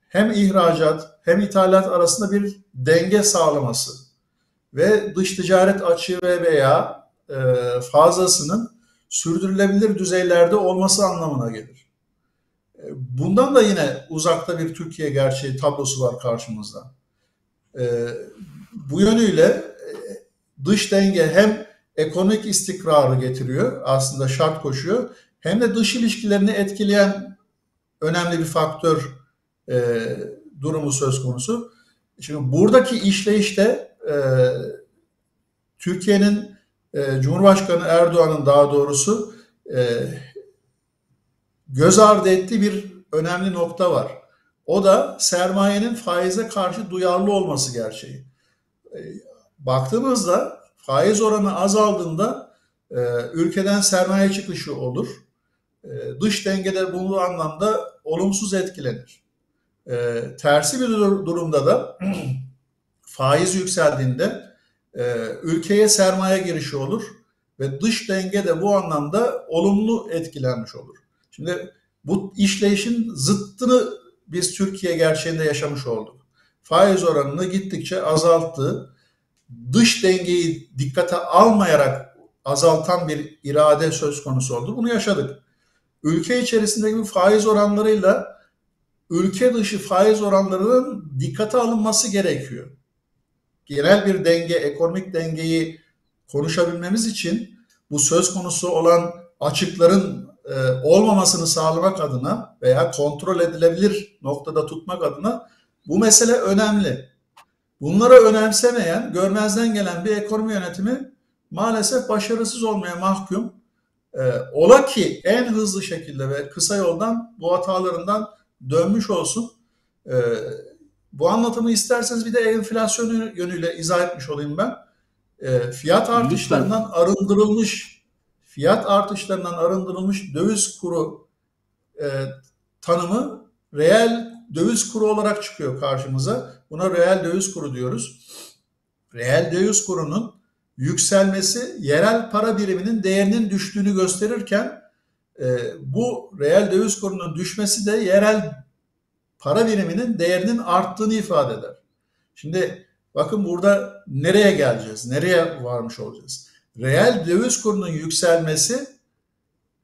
hem ihracat hem ithalat arasında bir denge sağlaması ve dış ticaret açığı veya fazlasının sürdürülebilir düzeylerde olması anlamına gelir. Bundan da yine uzakta bir Türkiye gerçeği tablosu var karşımızda. Bu yönüyle dış denge hem ekonomik istikrarı getiriyor, aslında şart koşuyor, hem de dış ilişkilerini etkileyen önemli bir faktör durumu söz konusu. Şimdi buradaki işleyişte Türkiye'nin, Cumhurbaşkanı Erdoğan'ın daha doğrusu göz ardı ettiği bir önemli nokta var. O da sermayenin faize karşı duyarlı olması gerçeği. Baktığımızda faiz oranı azaldığında e, ülkeden sermaye çıkışı olur. E, dış dengede bulunduğu anlamda olumsuz etkilenir. E, tersi bir dur durumda da faiz yükseldiğinde e, ülkeye sermaye girişi olur ve dış denge de bu anlamda olumlu etkilenmiş olur. Şimdi bu işleyişin zıttını biz Türkiye gerçeğinde yaşamış olduk. Faiz oranını gittikçe azalttı. Dış dengeyi dikkate almayarak azaltan bir irade söz konusu oldu. Bunu yaşadık. Ülke içerisindeki faiz oranlarıyla ülke dışı faiz oranlarının dikkate alınması gerekiyor. Genel bir denge, ekonomik dengeyi konuşabilmemiz için bu söz konusu olan açıkların olmamasını sağlamak adına veya kontrol edilebilir noktada tutmak adına bu mesele önemli. Bunlara önemsemeyen, görmezden gelen bir ekonomi yönetimi maalesef başarısız olmaya mahkum. Ola ki en hızlı şekilde ve kısa yoldan bu hatalarından dönmüş olsun. Bu anlatımı isterseniz bir de enflasyon yönüyle izah etmiş olayım ben. Fiyat artışlarından arındırılmış Fiyat artışlarından arındırılmış döviz kuru e, tanımı reel döviz kuru olarak çıkıyor karşımıza. Buna reel döviz kuru diyoruz. Reel döviz kurunun yükselmesi yerel para biriminin değerinin düştüğünü gösterirken e, bu reel döviz kurunun düşmesi de yerel para biriminin değerinin arttığını ifade eder. Şimdi bakın burada nereye geleceğiz? Nereye varmış olacağız? Reel döviz kurunun yükselmesi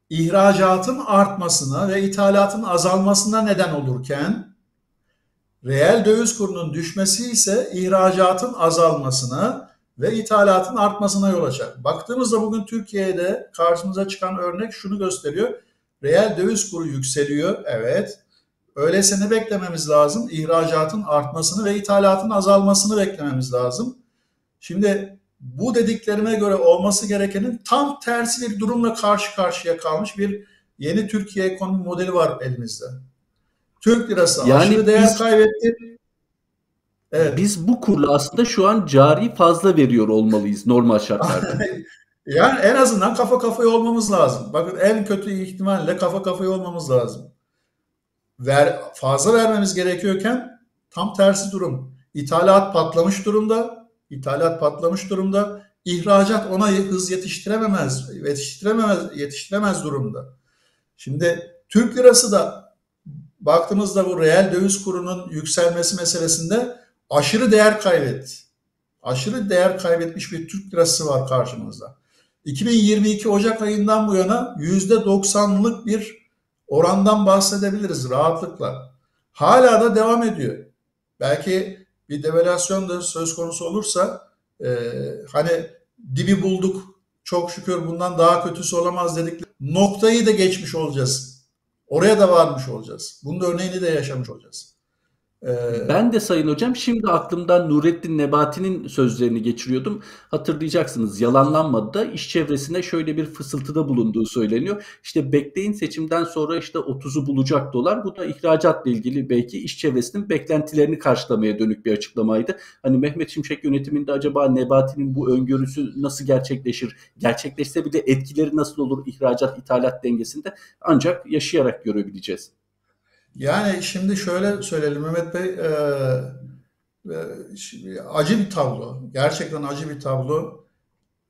ihracatın artmasına ve ithalatın azalmasına neden olurken reel döviz kurunun düşmesi ise ihracatın azalmasına ve ithalatın artmasına yol açar. Baktığımızda bugün Türkiye'de karşımıza çıkan örnek şunu gösteriyor. Reel döviz kuru yükseliyor. Evet. Öyleyse beklememiz lazım? İhracatın artmasını ve ithalatın azalmasını beklememiz lazım. Şimdi bu dediklerime göre olması gerekenin tam tersi bir durumla karşı karşıya kalmış bir yeni Türkiye ekonomi modeli var elimizde. Türk lirası yani aşırı değer biz, kaybetti. Evet. Biz bu kurla aslında şu an cari fazla veriyor olmalıyız normal şartlarda. Yani en azından kafa kafaya olmamız lazım. Bakın en kötü ihtimalle kafa kafaya olmamız lazım. Ver, fazla vermemiz gerekiyorken tam tersi durum. İthalat patlamış durumda. İthalat patlamış durumda. İhracat ona hız yetiştirememez, yetiştirememez, yetiştiremez durumda. Şimdi Türk lirası da baktığımızda bu reel döviz kurunun yükselmesi meselesinde aşırı değer kaybetti. Aşırı değer kaybetmiş bir Türk lirası var karşımızda. iki bin yirmi iki Ocak ayından bu yana yüzde doksanlık bir orandan bahsedebiliriz rahatlıkla. Hala da devam ediyor. Belki bir devalüasyon da söz konusu olursa e, hani dibi bulduk çok şükür bundan daha kötüsü olamaz dedik. Noktayı da geçmiş olacağız. Oraya da varmış olacağız. Bunun örneğini de yaşamış olacağız. Ben de Sayın Hocam şimdi aklımdan Nurettin Nebati'nin sözlerini geçiriyordum. Hatırlayacaksınız Yalanlanmadı'da iş çevresine şöyle bir fısıltıda bulunduğu söyleniyor. İşte bekleyin seçimden sonra işte otuzu bulacak dolar. Bu da ihracatla ilgili belki iş çevresinin beklentilerini karşılamaya dönük bir açıklamaydı. Hani Mehmet Şimşek yönetiminde acaba Nebati'nin bu öngörüsü nasıl gerçekleşir? Gerçekleşse bile etkileri nasıl olur ihracat ithalat dengesinde? Ancak yaşayarak görebileceğiz. Yani şimdi şöyle söyleyelim Mehmet Bey, e, e, şimdi acı bir tablo, gerçekten acı bir tablo.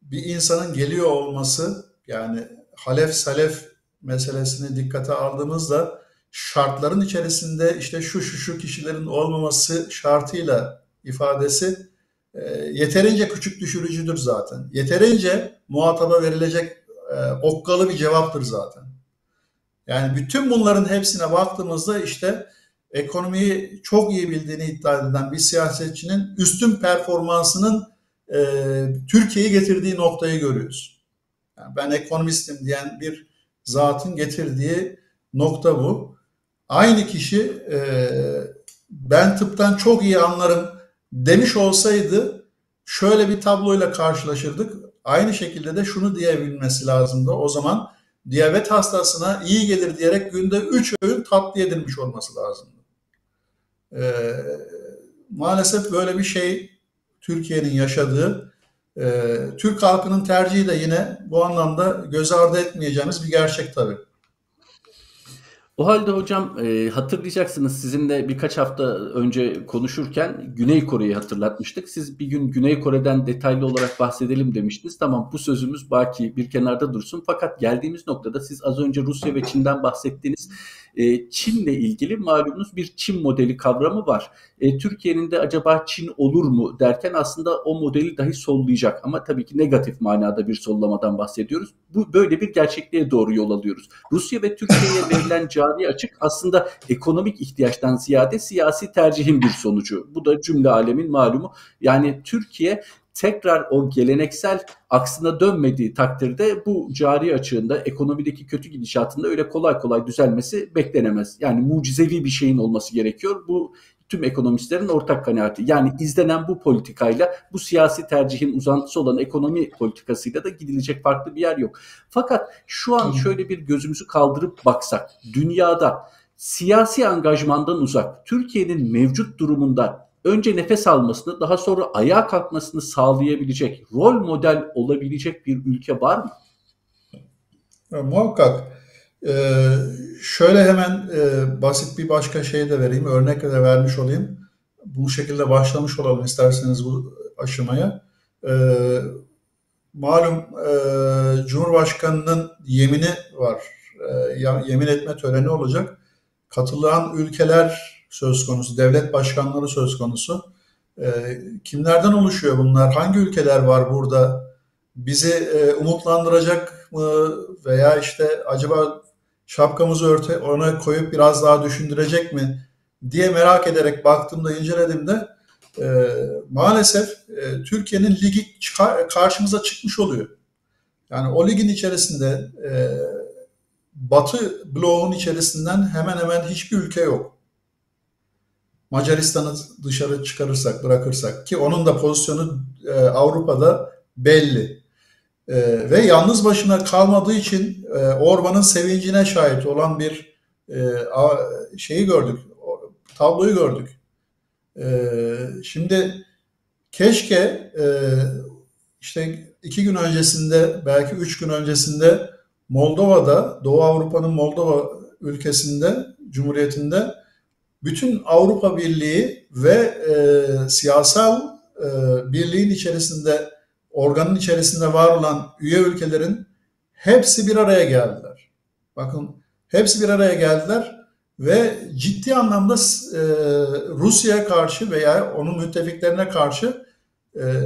Bir insanın geliyor olması, yani halef salef meselesini dikkate aldığımızda şartların içerisinde işte şu şu şu kişilerin olmaması şartıyla ifadesi e, yeterince küçük düşürücüdür zaten. Yeterince muhataba verilecek e, okkalı bir cevaptır zaten. Yani bütün bunların hepsine baktığımızda işte ekonomiyi çok iyi bildiğini iddia eden bir siyasetçinin üstün performansının e, Türkiye'yi getirdiği noktayı görüyoruz. Yani ben ekonomistim diyen bir zatın getirdiği nokta bu. Aynı kişi e, ben tıptan çok iyi anlarım demiş olsaydı şöyle bir tabloyla karşılaşırdık. Aynı şekilde de şunu diyebilmesi lazımdı o zaman. Diyabet hastasına iyi gelir diyerek günde üç öğün tatlı yedirmiş olması lazımdı. Ee, maalesef böyle bir şey Türkiye'nin yaşadığı, e, Türk halkının tercihi de yine bu anlamda göz ardı etmeyeceğimiz bir gerçek tabii. O halde hocam e, hatırlayacaksınız sizinle birkaç hafta önce konuşurken Güney Kore'yi hatırlatmıştık. Siz bir gün Güney Kore'den detaylı olarak bahsedelim demiştiniz. Tamam bu sözümüz baki bir kenarda dursun. Fakat geldiğimiz noktada siz az önce Rusya ve Çin'den bahsettiğiniz e, Çin'le ilgili malumunuz bir Çin modeli kavramı var. E, Türkiye'nin de acaba Çin olur mu derken aslında o modeli dahi sollayacak. Ama tabii ki negatif manada bir sollamadan bahsediyoruz. Bu böyle bir gerçekliğe doğru yol alıyoruz. Rusya ve Türkiye'ye verilen cevap açık aslında ekonomik ihtiyaçtan ziyade siyasi tercihin bir sonucu. Bu da cümle alemin malumu. Yani Türkiye tekrar o geleneksel aksına dönmediği takdirde bu cari açığında ekonomideki kötü gidişatında öyle kolay kolay düzelmesi beklenemez. Yani mucizevi bir şeyin olması gerekiyor. Bu tüm ekonomistlerin ortak kanaati. Yani izlenen bu politikayla bu siyasi tercihin uzantısı olan ekonomi politikasıyla da gidilecek farklı bir yer yok. Fakat şu an şöyle bir gözümüzü kaldırıp baksak dünyada siyasi angajmandan uzak Türkiye'nin mevcut durumunda önce nefes almasını daha sonra ayağa kalkmasını sağlayabilecek, rol model olabilecek bir ülke var mı? Ya, muhakkak. Ee, şöyle hemen e, basit bir başka şey de vereyim, örnek de vermiş olayım. Bu şekilde başlamış olalım isterseniz bu aşamaya. Ee, malum e, Cumhurbaşkanı'nın yemini var. E, yemin etme töreni olacak. Katılan ülkeler söz konusu, devlet başkanları söz konusu. E, kimlerden oluşuyor bunlar? Hangi ülkeler var burada? Bizi e, umutlandıracak mı? Veya işte acaba şapkamızı örte, ona koyup biraz daha düşündürecek mi diye merak ederek baktığımda, incelediğimde e, maalesef e, Türkiye'nin ligi karşımıza çıkmış oluyor. Yani o ligin içerisinde e, Batı bloğunun içerisinden hemen hemen hiçbir ülke yok. Macaristan'ı dışarı çıkarırsak, bırakırsak ki onun da pozisyonu e, Avrupa'da belli. E, ve yalnız başına kalmadığı için e, Orban'ın sevincine şahit olan bir e, a, şeyi gördük. Tabloyu gördük. Ee, şimdi keşke e, işte iki gün öncesinde, belki üç gün öncesinde Moldova'da, Doğu Avrupa'nın Moldova ülkesinde, Cumhuriyeti'nde bütün Avrupa Birliği ve e, siyasal e, birliğin içerisinde, organın içerisinde var olan üye ülkelerin hepsi bir araya geldiler. Bakın, hepsi bir araya geldiler. Ve ciddi anlamda e, Rusya'ya karşı veya onun müttefiklerine karşı e,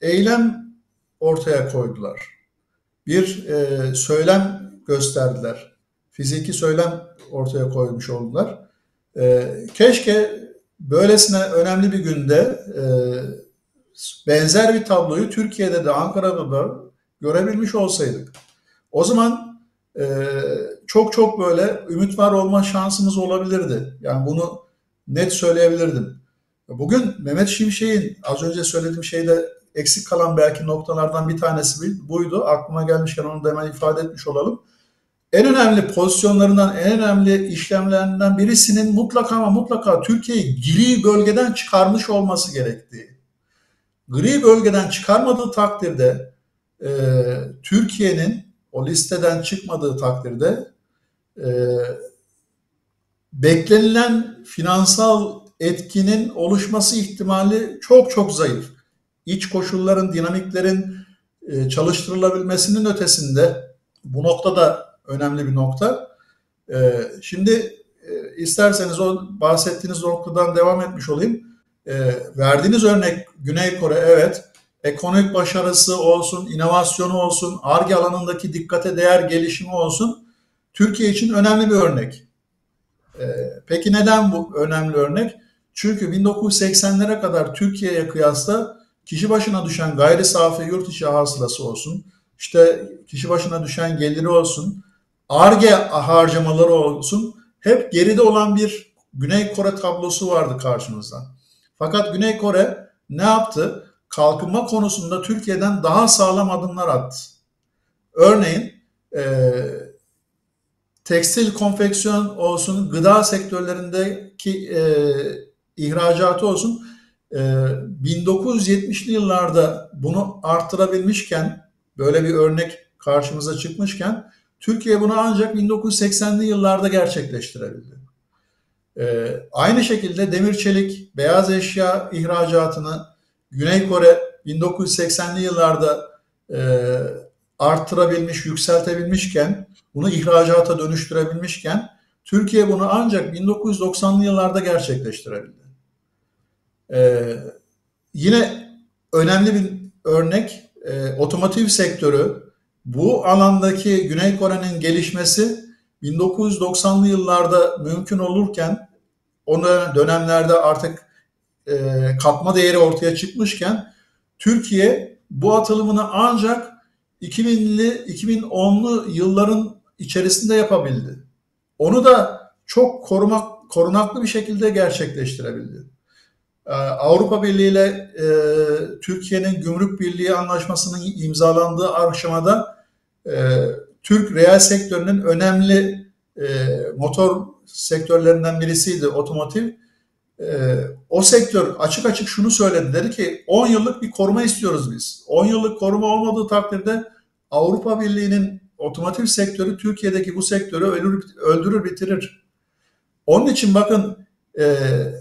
eylem ortaya koydular. Bir e, söylem gösterdiler. Fiziki söylem ortaya koymuş oldular. E, keşke böylesine önemli bir günde e, benzer bir tabloyu Türkiye'de de, Ankara'da da görebilmiş olsaydık. O zaman Ee, çok çok böyle ümit var olma şansımız olabilirdi. Yani bunu net söyleyebilirdim. Bugün Mehmet Şimşek'in az önce söylediğim şeyde eksik kalan belki noktalardan bir tanesi buydu. Aklıma gelmişken onu da hemen ifade etmiş olalım. En önemli pozisyonlarından, en önemli işlemlerinden birisinin mutlaka ama mutlaka Türkiye'yi gri bölgeden çıkarmış olması gerektiği. Gri bölgeden çıkarmadığı takdirde e, Türkiye'nin o listeden çıkmadığı takdirde e, beklenilen finansal etkinin oluşması ihtimali çok çok zayıf. İç koşulların, dinamiklerin e, çalıştırılabilmesinin ötesinde bu noktada önemli bir nokta. E, şimdi e, isterseniz o bahsettiğiniz noktadan devam etmiş olayım. E, verdiğiniz örnek Güney Kore, evet. Ekonomik başarısı olsun, inovasyonu olsun, Ar-Ge alanındaki dikkate değer gelişimi olsun, Türkiye için önemli bir örnek. Ee, peki neden bu önemli örnek? Çünkü bin dokuz yüz seksenlere kadar Türkiye'ye kıyasla kişi başına düşen gayri safi yurt içi hasılası olsun, işte kişi başına düşen geliri olsun, Ar-Ge harcamaları olsun, hep geride olan bir Güney Kore tablosu vardı karşımızda. Fakat Güney Kore ne yaptı? Kalkınma konusunda Türkiye'den daha sağlam adımlar attı. Örneğin e, tekstil, konfeksiyon olsun, gıda sektörlerindeki e, ihracatı olsun, e, bin dokuz yüz yetmişli yıllarda bunu arttırabilmişken, böyle bir örnek karşımıza çıkmışken, Türkiye bunu ancak bin dokuz yüz seksenli yıllarda gerçekleştirebildi. E, aynı şekilde demir çelik, beyaz eşya ihracatını Güney Kore bin dokuz yüz seksenli yıllarda e, arttırabilmiş, yükseltebilmişken, bunu ihracata dönüştürebilmişken, Türkiye bunu ancak bin dokuz yüz doksanlı yıllarda gerçekleştirebildi. E, yine önemli bir örnek, e, otomotiv sektörü. Bu alandaki Güney Kore'nin gelişmesi bin dokuz yüz doksanlı yıllarda mümkün olurken, o dönemlerde artık katma değeri ortaya çıkmışken, Türkiye bu atılımını ancak iki binli, iki bin onlu yılların içerisinde yapabildi. Onu da çok korumak, korunaklı bir şekilde gerçekleştirebildi. Avrupa Birliği ile e, Türkiye'nin Gümrük Birliği Anlaşması'nın imzalandığı aşamada e, Türk reel sektörünün önemli e, motor sektörlerinden birisiydi otomotiv. Ee, o sektör açık açık şunu söyledi, dedi ki on yıllık bir koruma istiyoruz biz. on yıllık koruma olmadığı takdirde Avrupa Birliği'nin otomotiv sektörü Türkiye'deki bu sektörü öldürür, öldürür bitirir. Onun için bakın e,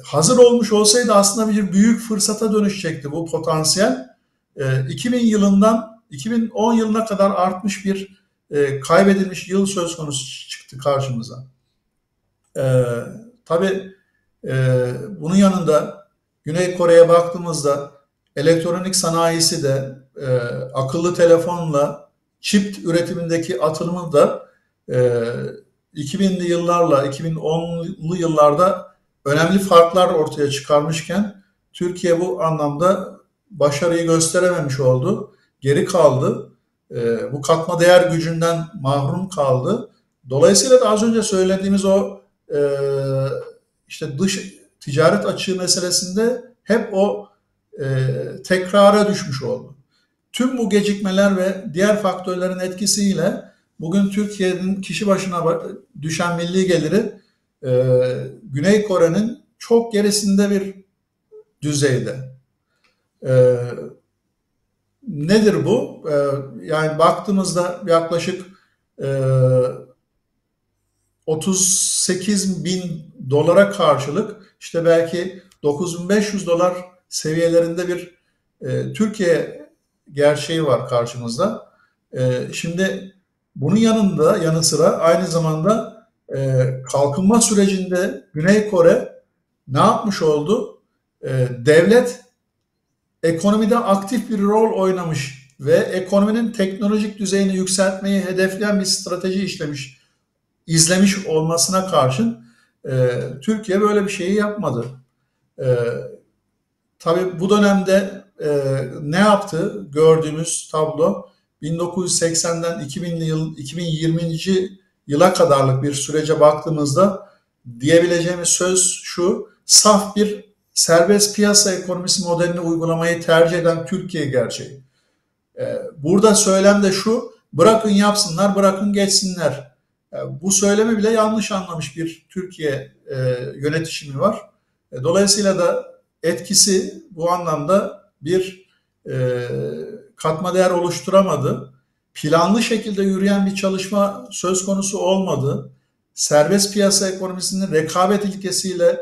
hazır olmuş olsaydı aslında bir büyük fırsata dönüşecekti bu potansiyel. E, iki bin yılından iki bin on yılına kadar artmış bir e, kaybedilmiş yıl söz konusu çıktı karşımıza. E, tabii e, bunun yanında Güney Kore'ye baktığımızda elektronik sanayisi de e, akıllı telefonla çip üretimindeki atılımı da e, iki binli yıllarla iki bin onlu yıllarda önemli farklar ortaya çıkarmışken Türkiye bu anlamda başarıyı gösterememiş oldu. Geri kaldı. E, bu katma değer gücünden mahrum kaldı. Dolayısıyla da az önce söylediğimiz o e, işte dış ticaret açığı meselesinde hep o e, tekrara düşmüş oldu. Tüm bu gecikmeler ve diğer faktörlerin etkisiyle bugün Türkiye'nin kişi başına düşen milli geliri e, Güney Kore'nin çok gerisinde bir düzeyde. E, nedir bu? E, yani baktığımızda yaklaşık e, otuz sekiz bin dolara karşılık işte belki dokuz bin beş yüz dolar seviyelerinde bir e, Türkiye gerçeği var karşımızda. E, şimdi bunun yanında yanı sıra aynı zamanda e, kalkınma sürecinde Güney Kore ne yapmış oldu? E, devlet ekonomide aktif bir rol oynamış ve ekonominin teknolojik düzeyini yükseltmeyi hedefleyen bir strateji işlemiş, izlemiş olmasına karşın e, Türkiye böyle bir şeyi yapmadı. E, tabii bu dönemde e, ne yaptı? Gördüğümüz tablo bin dokuz yüz seksenden iki binli yıl, iki bin yirminci yıla kadarlık bir sürece baktığımızda diyebileceğimiz söz şu: saf bir serbest piyasa ekonomisi modelini uygulamayı tercih eden Türkiye gerçeği. E, burada söylem de şu: bırakın yapsınlar, bırakın geçsinler. Bu söylemi bile yanlış anlamış bir Türkiye e, yönetişimi var. Dolayısıyla da etkisi bu anlamda bir e, katma değer oluşturamadı. Planlı şekilde yürüyen bir çalışma söz konusu olmadı. Serbest piyasa ekonomisinin rekabet ilkesiyle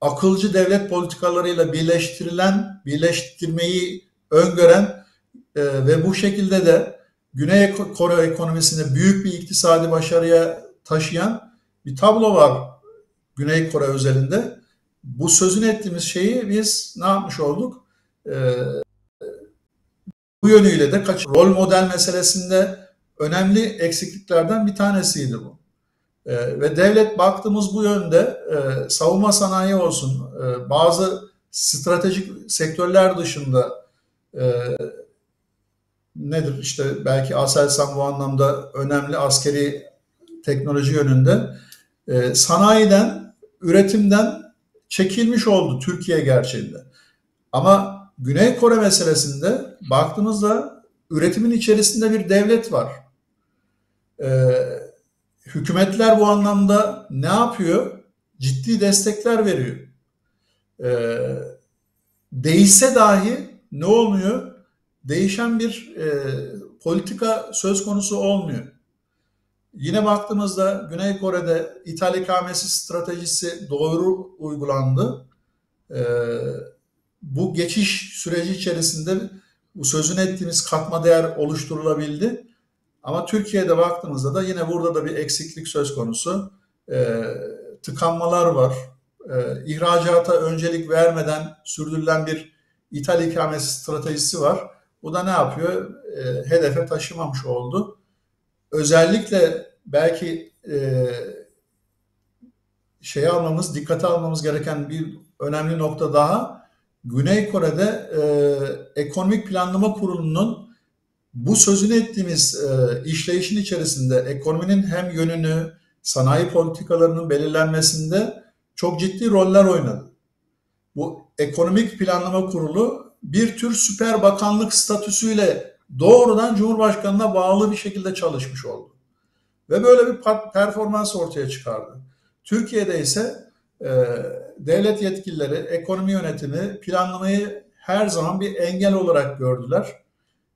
akılcı devlet politikalarıyla birleştirilen, birleştirmeyi öngören e, ve bu şekilde de Güney Kore ekonomisinde büyük bir iktisadi başarıya taşıyan bir tablo var Güney Kore özelinde. Bu sözün ettiğimiz şeyi biz ne yapmış olduk? Ee, bu yönüyle de kaç rol model meselesinde önemli eksikliklerden bir tanesiydi bu. Ee, ve devlet baktığımız bu yönde e, savunma sanayi olsun, e, bazı stratejik sektörler dışında e, nedir işte belki Aselsan bu anlamda önemli askeri teknoloji yönünde e, sanayiden, üretimden çekilmiş oldu Türkiye gerçeğinde. Ama Güney Kore meselesinde baktığımızda üretimin içerisinde bir devlet var. E, hükümetler bu anlamda ne yapıyor? Ciddi destekler veriyor. E, değişse dahi ne olmuyor? Değişen bir e, politika söz konusu olmuyor. Yine baktığımızda Güney Kore'de ithal ikamesi stratejisi doğru uygulandı. E, bu geçiş süreci içerisinde bu sözün ettiğimiz katma değer oluşturulabildi. Ama Türkiye'de baktığımızda da yine burada da bir eksiklik söz konusu. E, tıkanmalar var. E, ihracata öncelik vermeden sürdürülen bir ithal ikamesi stratejisi var. Bu da ne yapıyor? E, hedefe taşımamış oldu. Özellikle belki e, şey almamız, dikkate almamız gereken bir önemli nokta daha. Güney Kore'de e, Ekonomik Planlama Kurulu'nun bu sözünü ettiğimiz e, işleyişin içerisinde ekonominin hem yönünü, sanayi politikalarının belirlenmesinde çok ciddi roller oynadı. Bu Ekonomik Planlama Kurulu bir tür süper bakanlık statüsüyle doğrudan Cumhurbaşkanı'na bağlı bir şekilde çalışmış oldu. Ve böyle bir performans ortaya çıkardı. Türkiye'de ise e, devlet yetkilileri ekonomi yönetimi, planlamayı her zaman bir engel olarak gördüler.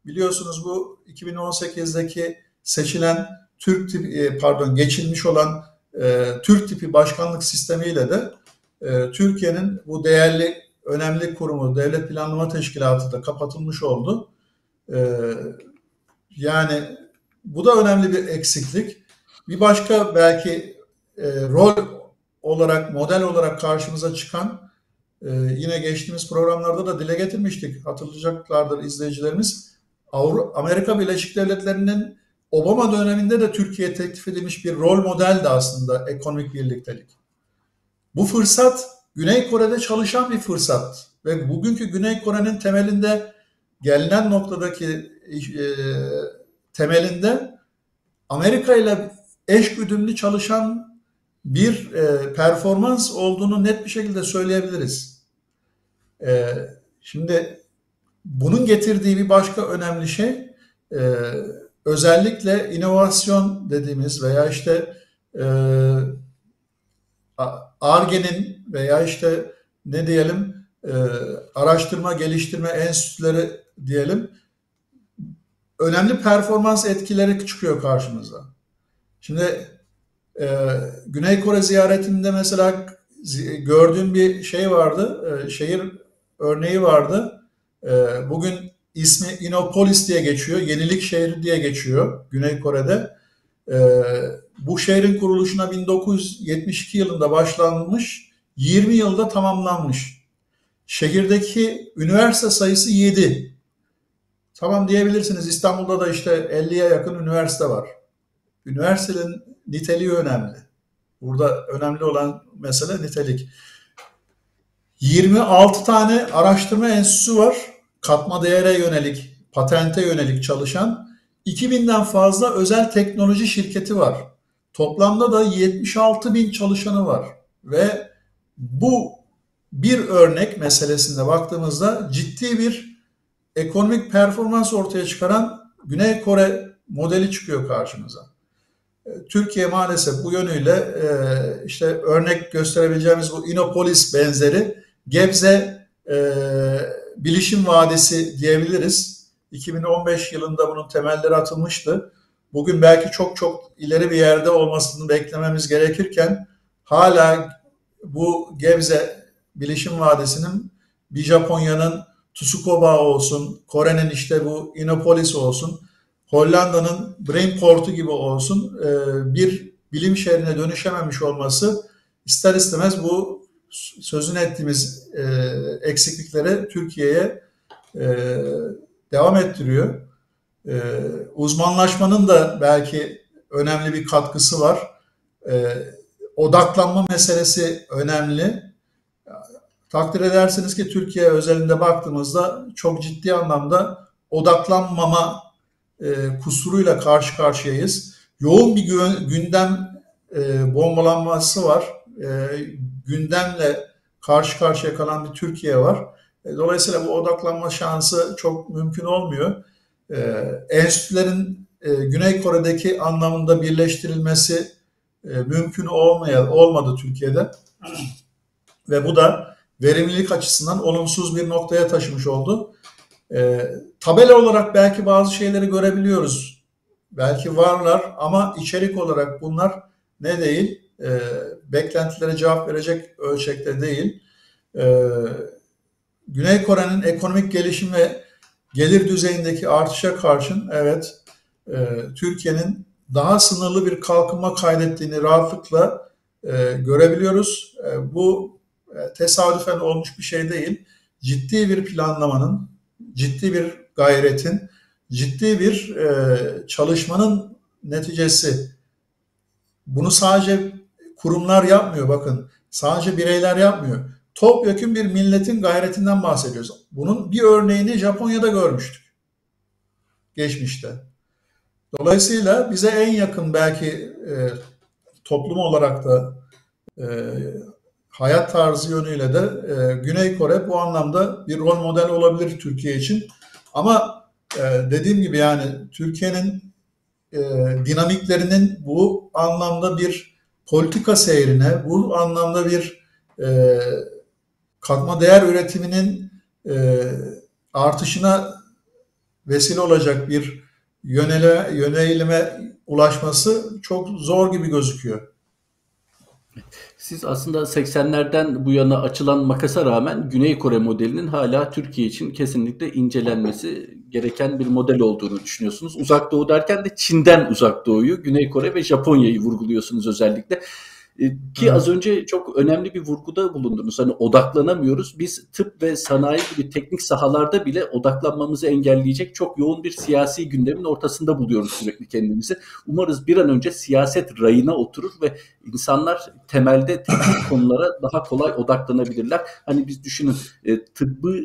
Biliyorsunuz bu iki bin on sekizdeki seçilen Türk tipi, pardon geçilmiş olan e, Türk tipi başkanlık sistemiyle de e, Türkiye'nin bu değerli, önemli kurumu Devlet Planlama Teşkilatı da kapatılmış oldu. E, yani bu da önemli bir eksiklik. Bir başka belki e, rol olarak, model olarak karşımıza çıkan, e, yine geçtiğimiz programlarda da dile getirmiştik, hatırlayacaklardır izleyicilerimiz, Avru- Amerika Birleşik Devletleri'nin Obama döneminde de Türkiye'ye teklif edilmiş bir rol modeldi aslında ekonomik birliktelik. Bu fırsat Güney Kore'de çalışan bir fırsat ve bugünkü Güney Kore'nin temelinde, gelinen noktadaki e, temelinde Amerika ile eşgüdümlü çalışan bir e, performans olduğunu net bir şekilde söyleyebiliriz. E, şimdi bunun getirdiği bir başka önemli şey, e, özellikle inovasyon dediğimiz veya işte Ar-Ge'nin e, veya işte ne diyelim e, araştırma geliştirme enstitüleri diyelim, önemli performans etkileri çıkıyor karşımıza. Şimdi e, Güney Kore ziyaretimde mesela gördüğüm bir şey vardı, e, şehir örneği vardı. E, bugün İsmi İnopolis diye geçiyor, yenilik şehri diye geçiyor Güney Kore'de. E, bu şehrin kuruluşuna bin dokuz yüz yetmiş iki yılında başlanmış, yirmi yılda tamamlanmış. Şehirdeki üniversite sayısı yedi. Tamam diyebilirsiniz, İstanbul'da da işte elliye yakın üniversite var. Üniversitenin niteliği önemli. Burada önemli olan mesele nitelik. yirmi altı tane araştırma enstitüsü var. Katma değere yönelik, patente yönelik çalışan iki binden fazla özel teknoloji şirketi var. Toplamda da yetmiş altı bin çalışanı var. Ve bu bir örnek meselesinde baktığımızda ciddi bir ekonomik performans ortaya çıkaran Güney Kore modeli çıkıyor karşımıza. Türkiye maalesef bu yönüyle işte örnek gösterebileceğimiz bu İnopolis benzeri Gebze Bilişim Vadisi diyebiliriz. iki bin on beş yılında bunun temelleri atılmıştı. Bugün belki çok çok ileri bir yerde olmasını beklememiz gerekirken hala bu Gebze Bilişim Vadisi'nin bir Japonya'nın Tsukuba olsun, Kore'nin işte bu İnopolis olsun, Hollanda'nın Brainport'u gibi olsun bir bilim şehrine dönüşememiş olması ister istemez bu sözünü ettiğimiz e, eksiklikleri Türkiye'ye e, devam ettiriyor. E, uzmanlaşmanın da belki önemli bir katkısı var. E, odaklanma meselesi önemli. Takdir edersiniz ki Türkiye özelinde baktığımızda çok ciddi anlamda odaklanmama e, kusuruyla karşı karşıyayız. Yoğun bir gündem e, bombalanması var. E, gündemle karşı karşıya kalan bir Türkiye var. Dolayısıyla bu odaklanma şansı çok mümkün olmuyor. E, enstitülerin e, Güney Kore'deki anlamında birleştirilmesi e, mümkün olmaya, olmadı Türkiye'de. Ve bu da verimlilik açısından olumsuz bir noktaya taşımış oldu. E, tabela olarak belki bazı şeyleri görebiliyoruz. Belki varlar ama içerik olarak bunlar ne değil? E, beklentilere cevap verecek ölçekte değil. E, Güney Kore'nin ekonomik gelişim ve gelir düzeyindeki artışa karşın evet e, Türkiye'nin daha sınırlı bir kalkınma kaydettiğini rahatlıkla e, görebiliyoruz. E, bu e, tesadüfen olmuş bir şey değil. Ciddi bir planlamanın, ciddi bir gayretin, ciddi bir e, çalışmanın neticesi. Bunu sadece kurumlar yapmıyor, bakın. Sadece bireyler yapmıyor. Topyekün bir milletin gayretinden bahsediyoruz. Bunun bir örneğini Japonya'da görmüştük geçmişte. Dolayısıyla bize en yakın belki e, toplum olarak da e, hayat tarzı yönüyle de e, Güney Kore bu anlamda bir rol model olabilir Türkiye için. Ama e, dediğim gibi yani Türkiye'nin e, dinamiklerinin bu anlamda bir politika seyrine, bu anlamda bir e, katma değer üretiminin e, artışına vesile olacak bir yönelime, yönelime ulaşması çok zor gibi gözüküyor. Siz aslında seksenlerden bu yana açılan makasa rağmen Güney Kore modelinin hala Türkiye için kesinlikle incelenmesi gereken bir model olduğunu düşünüyorsunuz. Uzak Doğu derken de Çin'den Uzak Doğu'yu, Güney Kore ve Japonya'yı vurguluyorsunuz özellikle. Ki az önce çok önemli bir vurguda bulundunuz. Hani odaklanamıyoruz. Biz tıp ve sanayi gibi teknik sahalarda bile odaklanmamızı engelleyecek çok yoğun bir siyasi gündemin ortasında buluyoruz sürekli kendimizi. Umarız bir an önce siyaset rayına oturur ve insanlar temelde teknik konulara daha kolay odaklanabilirler. Hani biz düşünün, tıbbı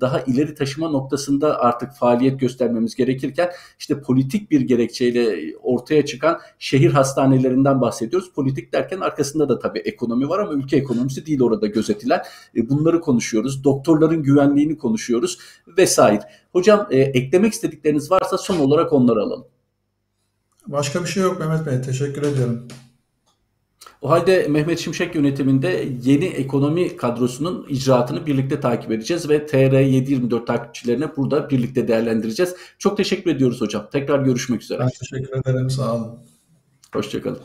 daha ileri taşıma noktasında artık faaliyet göstermemiz gerekirken işte politik bir gerekçeyle ortaya çıkan şehir hastanelerinden bahsediyoruz. Politik derken arkasında da tabii ekonomi var ama ülke ekonomisi değil orada gözetilen. Bunları konuşuyoruz. Doktorların güvenliğini konuşuyoruz vesaire. Hocam, e, eklemek istedikleriniz varsa son olarak onları alalım. Başka bir şey yok Mehmet Bey. Teşekkür ediyorum. O halde Mehmet Şimşek yönetiminde yeni ekonomi kadrosunun icraatını birlikte takip edeceğiz ve T R yedi yirmi dört takipçilerine burada birlikte değerlendireceğiz. Çok teşekkür ediyoruz hocam. Tekrar görüşmek üzere. Ben teşekkür ederim. Sağ olun. Hoşçakalın.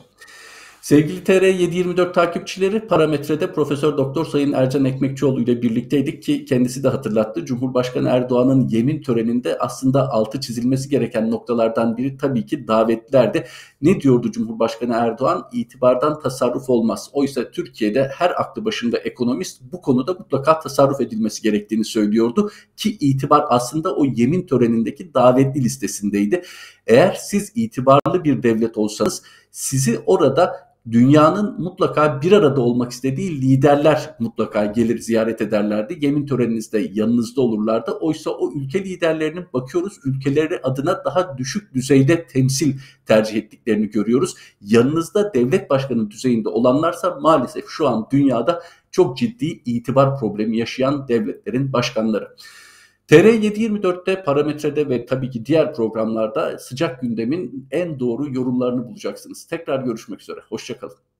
Sevgili T R yedi yirmi dört takipçileri, parametrede Profesör Doktor Sayın Ercan Ekmekçioğlu ile birlikteydik ki kendisi de hatırlattı. Cumhurbaşkanı Erdoğan'ın yemin töreninde aslında altı çizilmesi gereken noktalardan biri tabii ki davetlilerdi. Ne diyordu Cumhurbaşkanı Erdoğan? İtibardan tasarruf olmaz. Oysa Türkiye'de her aklı başında ekonomist bu konuda mutlaka tasarruf edilmesi gerektiğini söylüyordu ki itibar aslında o yemin törenindeki davetli listesindeydi. Eğer siz itibarlı bir devlet olsanız sizi orada dünyanın mutlaka bir arada olmak istediği liderler mutlaka gelir ziyaret ederlerdi. Yemin töreninizde yanınızda olurlardı. Oysa o ülke liderlerinin bakıyoruz ülkeleri adına daha düşük düzeyde temsil tercih ettiklerini görüyoruz. Yanınızda devlet başkanı düzeyinde olanlarsa maalesef şu an dünyada çok ciddi itibar problemi yaşayan devletlerin başkanları. T R yedi yirmi dört'te, parametrede ve tabii ki diğer programlarda sıcak gündemin en doğru yorumlarını bulacaksınız. Tekrar görüşmek üzere. Hoşça kalın.